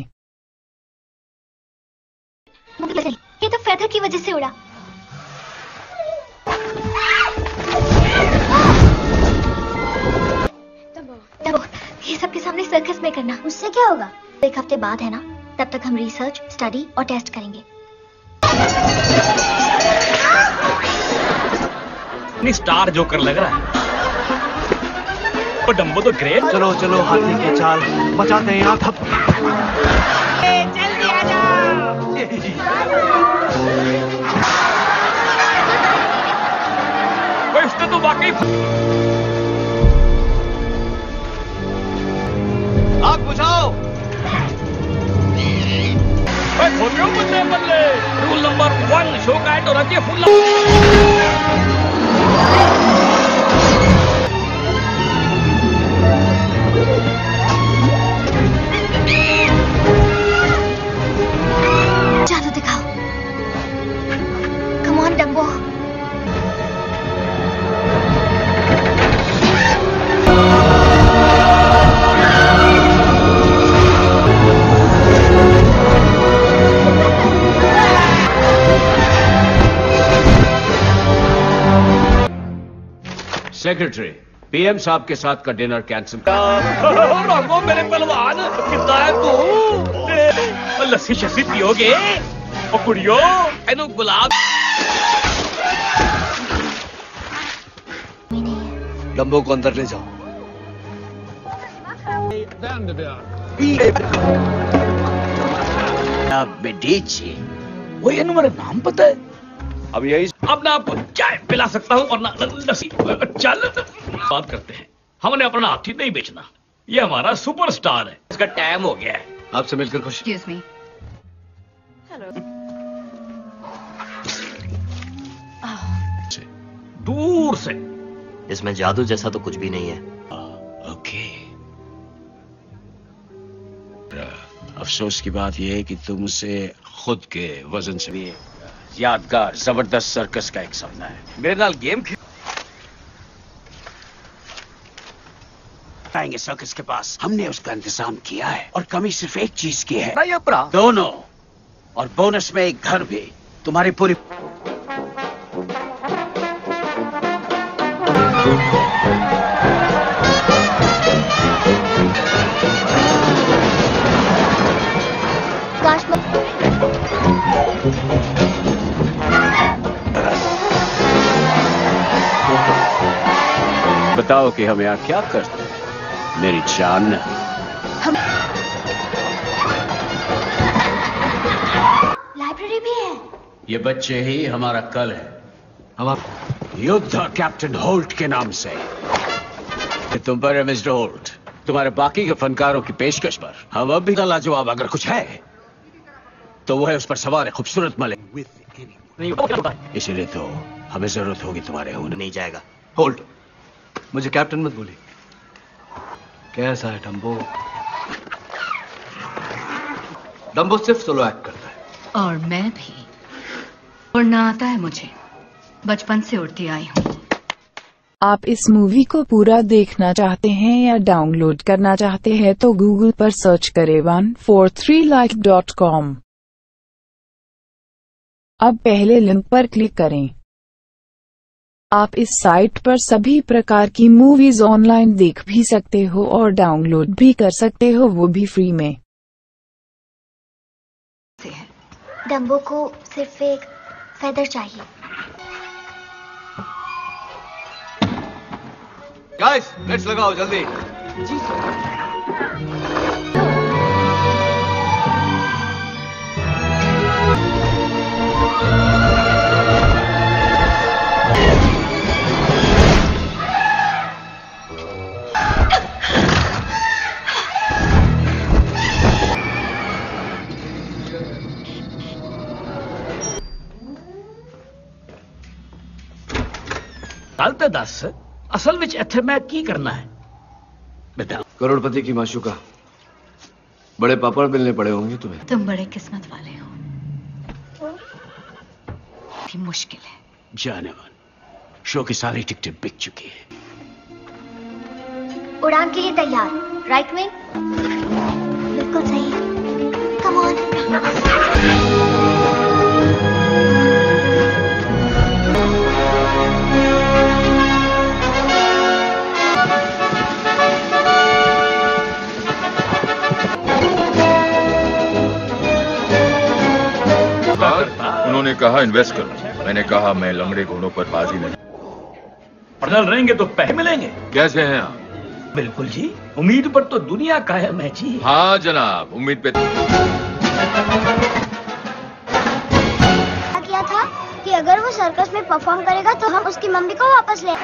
ये तो फेदर की वजह से उड़ा। ये सबके सामने सर्कस में करना उससे क्या होगा? एक हफ्ते बाद है ना, तब तक हम रिसर्च स्टडी और टेस्ट करेंगे। इतनी स्टार जोकर लग रहा है और डम्बो तो ग्रेट। चलो चलो हाथी के चाल बचाते हैं आप। जल्दी आ जाओ। इसने तो वाकई आग बुझाओ। मुझे बल्ले रूल नंबर 1 शो का है तो रखिए फुल। जादू दिखाओ। Come on Dumbo. Secretary PM साहब के साथ का डिनर कैंसिल कर। मेरे पहलवान तू लस्सी शस्सी पियोगे और कुड़ियों एनो गुलाब। डम्बो को अंदर ले जाओ। बेटी जी वही तुम्हारा नाम पता है? अब यही अब ना आपको चाय पिला सकता हूँ और ना लस्सी। चल बात करते हैं। हमने अपना हाथी नहीं बेचना, ये हमारा सुपरस्टार है, इसका टाइम हो गया है। आपसे मिलकर खुश। Excuse me. हेलो। दूर से इसमें जादू जैसा तो कुछ भी नहीं है। ओके अफसोस की बात यह है कि तुमसे खुद के वजन से भी यादगार जबरदस्त सर्कस का एक सपना है। मेरे नाल गेम खेलेंगे। सर्कस के पास हमने उसका इंतजाम किया है और कमी सिर्फ एक चीज की है, दोनों और बोनस में एक घर भी। तुम्हारी पूरी बताओ कि हम यहाँ क्या करते हैं मेरी जान। लाइब्रेरी भी है। ये बच्चे ही हमारा कल है। हम युद्ध कैप्टन होल्ट के नाम से। तुम पर है मिस्टर होल्ट, तुम्हारे बाकी के फनकारों की पेशकश पर हम अब भी लाजवाब अगर कुछ है तो वो है उस पर सवार है खूबसूरत मलिक, इसीलिए तो हमें जरूरत होगी तुम्हारे। होने नहीं जाएगा। होल्ड, मुझे कैप्टन मत बोलिए। कैसा है डम्बो? डम्बो सिर्फ सोलो एक्ट करता है। और मैं भी। उड़ना आता है मुझे, बचपन से उड़ती आई हूँ। आप इस मूवी को पूरा देखना चाहते हैं या डाउनलोड करना चाहते हैं तो गूगल पर सर्च करें 143life.com। अब पहले लिंक पर क्लिक करें। आप इस साइट पर सभी प्रकार की मूवीज ऑनलाइन देख भी सकते हो और डाउनलोड भी कर सकते हो, वो भी फ्री में। डम्बो को सिर्फ एक फेदर चाहिए। गाइस, नेट्स लगाओ जल्दी। जी गलत दस असल विच इत्थे मैं की करना है? बेटा करोड़पति की माशूका, बड़े पापड़ मिलने पड़े होंगे तुम्हें। तुम बड़े किस्मत वाले हो। भी मुश्किल है जानवन, शो की सारी टिकटें बिक चुकी है। उड़ान के लिए तैयार, राइट विंग। बिल्कुल सही, कम ऑन। उन्होंने कहा इन्वेस्ट करो, मैंने कहा मैं लंगड़े घोड़ों पर बाजी नहीं। अड़ल रहेंगे तो पैसे मिलेंगे। कैसे हैं आप? बिल्कुल जी, उम्मीद पर तो दुनिया कायम है जी। हाँ जनाब, उम्मीद पे किया था कि अगर वो सर्कस में परफॉर्म करेगा तो हम उसकी मम्मी को वापस ले।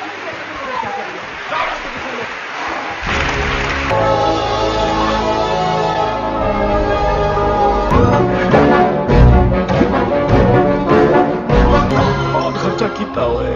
कितना है तो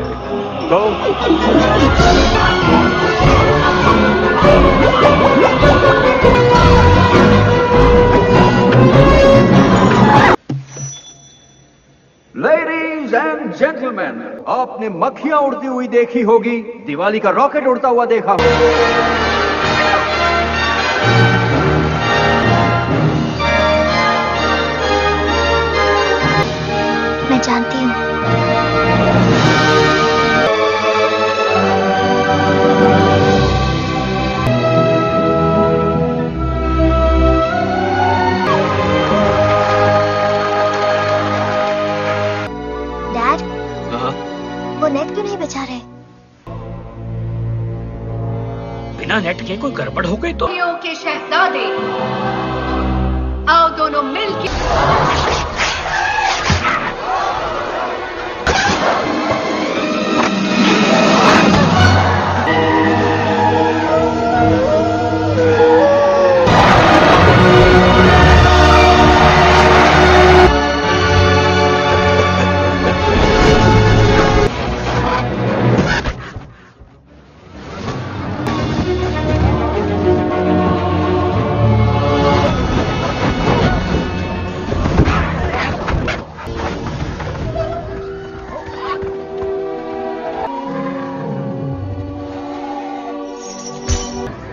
लेडीज एंड जेंटलमैन, आपने मक्खियां उड़ती हुई देखी होगी, दिवाली का रॉकेट उड़ता हुआ देखा। मैं जानती हूँ नेट के कोई गड़बड़ हो गई तो। के शहजादे आओ दोनों मिलके।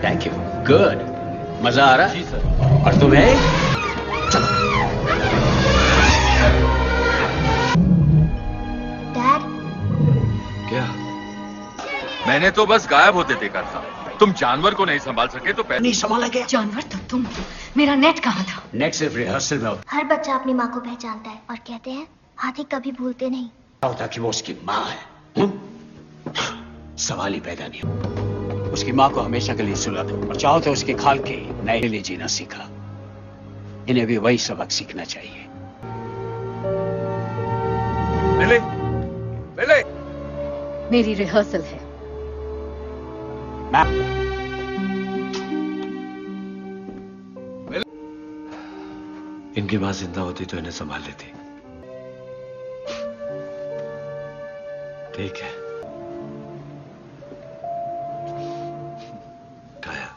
Thank you, good. मजा आ रहा जी सर। और तुम्हें? चलो। डैड। क्या? मैंने तो बस गायब होते देखा था। तुम जानवर को नहीं संभाल सके तो पैसे नहीं संभाला गया। जानवर तो तुम। मेरा नेट कहाँ था? नेट सिर्फ रिहर्सल में होता। हर बच्चा अपनी माँ को पहचानता है और कहते हैं हाथी कभी भूलते नहीं। होता कि वो उसकी माँ है। सवाल ही पैदा नहीं हो। उसकी माँ को हमेशा के लिए सुला दो और चाहो तो उसके खाल के नए लिए जीना सीखा। इन्हें भी वही सबक सीखना चाहिए। मिले, मिले। मेरी रिहर्सल है। इनकी मां जिंदा होती तो इन्हें संभाल लेती। ठीक है काया,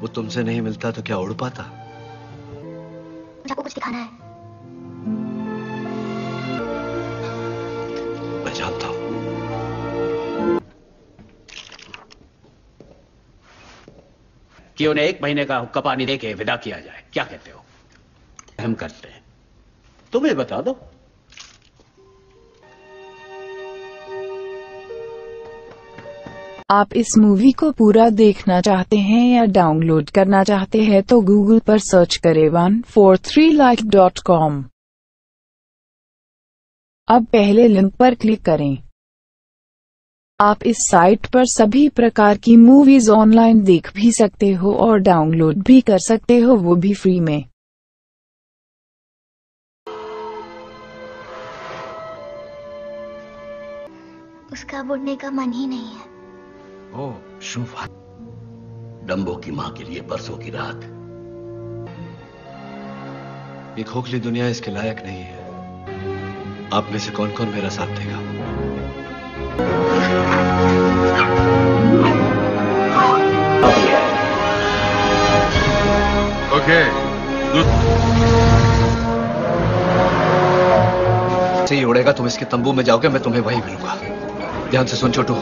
वो तुमसे नहीं मिलता तो क्या उड़ पाता? मुझे आपको कुछ दिखाना है। मैं जानता हूं। कि उन्हें 1 महीने का हुक्का पानी देके विदा किया जाए, क्या कहते हो? हम करते हैं, तुम्हें बता दो। आप इस मूवी को पूरा देखना चाहते हैं या डाउनलोड करना चाहते हैं तो गूगल पर सर्च करें 143life.com। अब पहले लिंक पर क्लिक करें। आप इस साइट पर सभी प्रकार की मूवीज ऑनलाइन देख भी सकते हो और डाउनलोड भी कर सकते हो, वो भी फ्री में। उसका बुढ़ने का मन ही नहीं है। ओह शुभ, डम्बो की मां के लिए बरसों की रात। ये खोखली दुनिया इसके लायक नहीं है। आप में से कौन कौन मेरा साथ देगा? ओके, से ही उड़ेगा। तुम इसके तंबू में जाओगे, मैं तुम्हें वहीं मिलूंगा। ध्यान से सुन छोटू,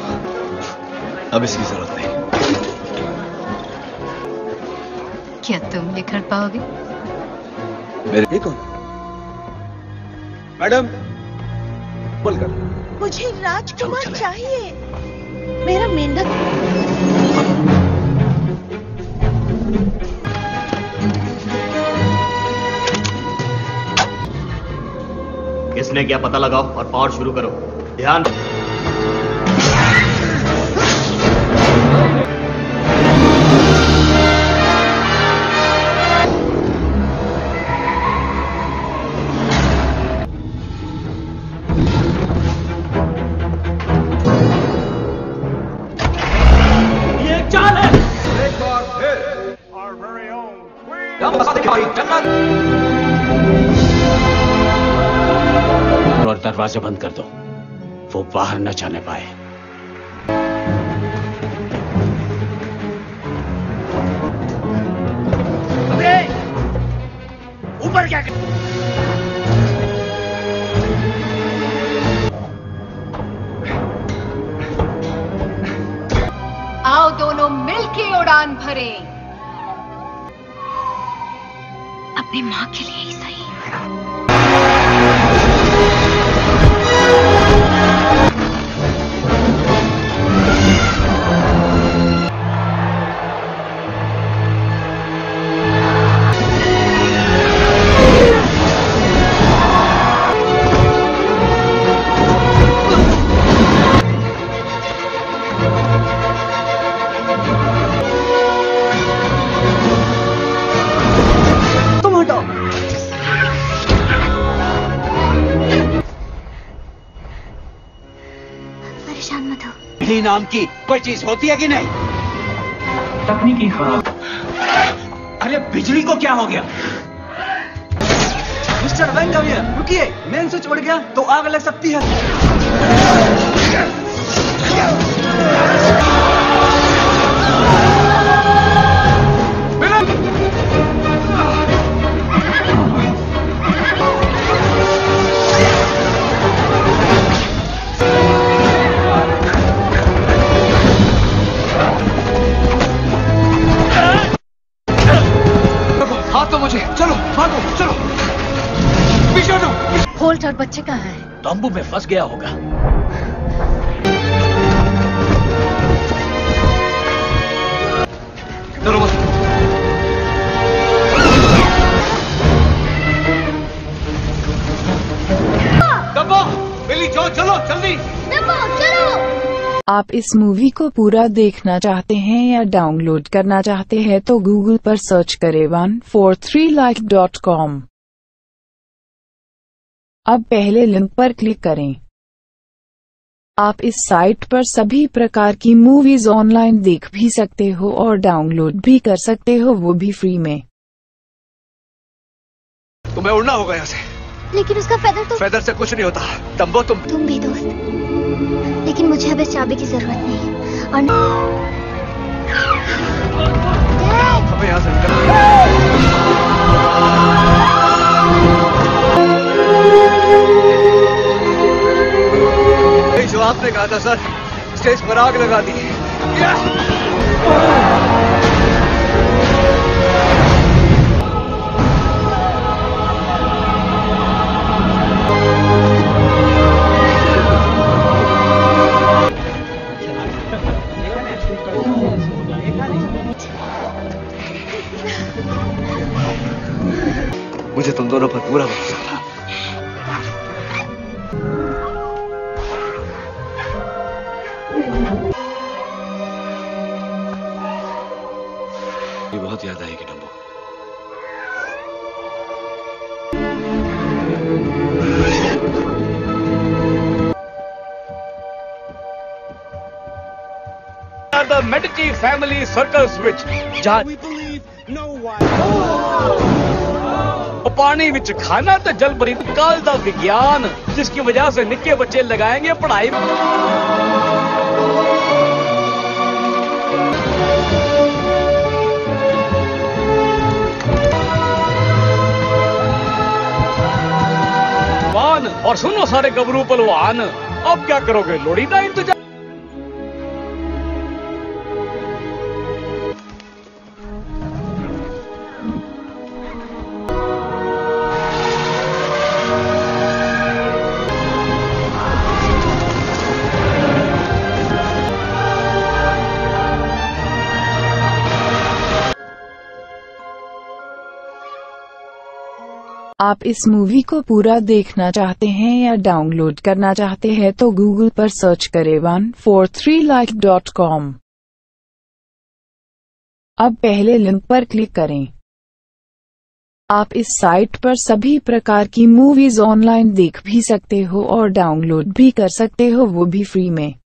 अब इसकी जरूरत नहीं। क्या तुम निखर पाओगे? मेरे कौन? मैडम बोलकर मुझे राजकुमार चाहिए, मेरा मेंढक। किसने क्या पता लगाओ और पावर शुरू करो। ध्यान और दरवाजा बंद कर दो, वो बाहर न जाने पाए। अबे ऊपर क्या कर? आओ दोनों मिलके उड़ान भरें, अपनी मां के लिए ही सही। नाम की कोई चीज होती है कि नहीं? तकनीकी खराब। अरे बिजली को क्या हो गया? मिस्टर वेंग रुकिए, मेन स्विच उड़ गया तो आग लग सकती है। और बच्चे कहाँ है? तंबू में फंस गया होगा। तंबू, बिल्ली जो, चलो जल्दी। तंबू, चलो। आप इस मूवी को पूरा देखना चाहते हैं या डाउनलोड करना चाहते हैं तो गूगल पर सर्च करें 143life.com। अब पहले लिंक पर क्लिक करें। आप इस साइट पर सभी प्रकार की मूवीज ऑनलाइन देख भी सकते हो और डाउनलोड भी कर सकते हो, वो भी फ्री में। तुम्हें उड़ना होगा यहाँ से। लेकिन उसका फेदर तो। फेदर से कुछ नहीं होता तंबो। तुम भी दोस्त, लेकिन मुझे अब इस चाबी की जरूरत नहीं। और हमें यहाँ से जो आपने कहा था सर, स्टेज पर आग लगा दी। मुझे तुम दोनों पर पूरा भरोसा था। ये बहुत याद आएगी टंबो। The Medici family circles which we believe no one. पानी विच खाना तो जल भरी काल का विज्ञान, जिसकी वजह से निक्के बच्चे लगाएंगे पढ़ाई। वान और सुनो सारे गबरू पलवान, अब क्या करोगे लोड़ी का इंतजार। आप इस मूवी को पूरा देखना चाहते हैं या डाउनलोड करना चाहते हैं तो गूगल पर सर्च करें 143life.com। अब पहले लिंक पर क्लिक करें। आप इस साइट पर सभी प्रकार की मूवीज ऑनलाइन देख भी सकते हो और डाउनलोड भी कर सकते हो, वो भी फ्री में।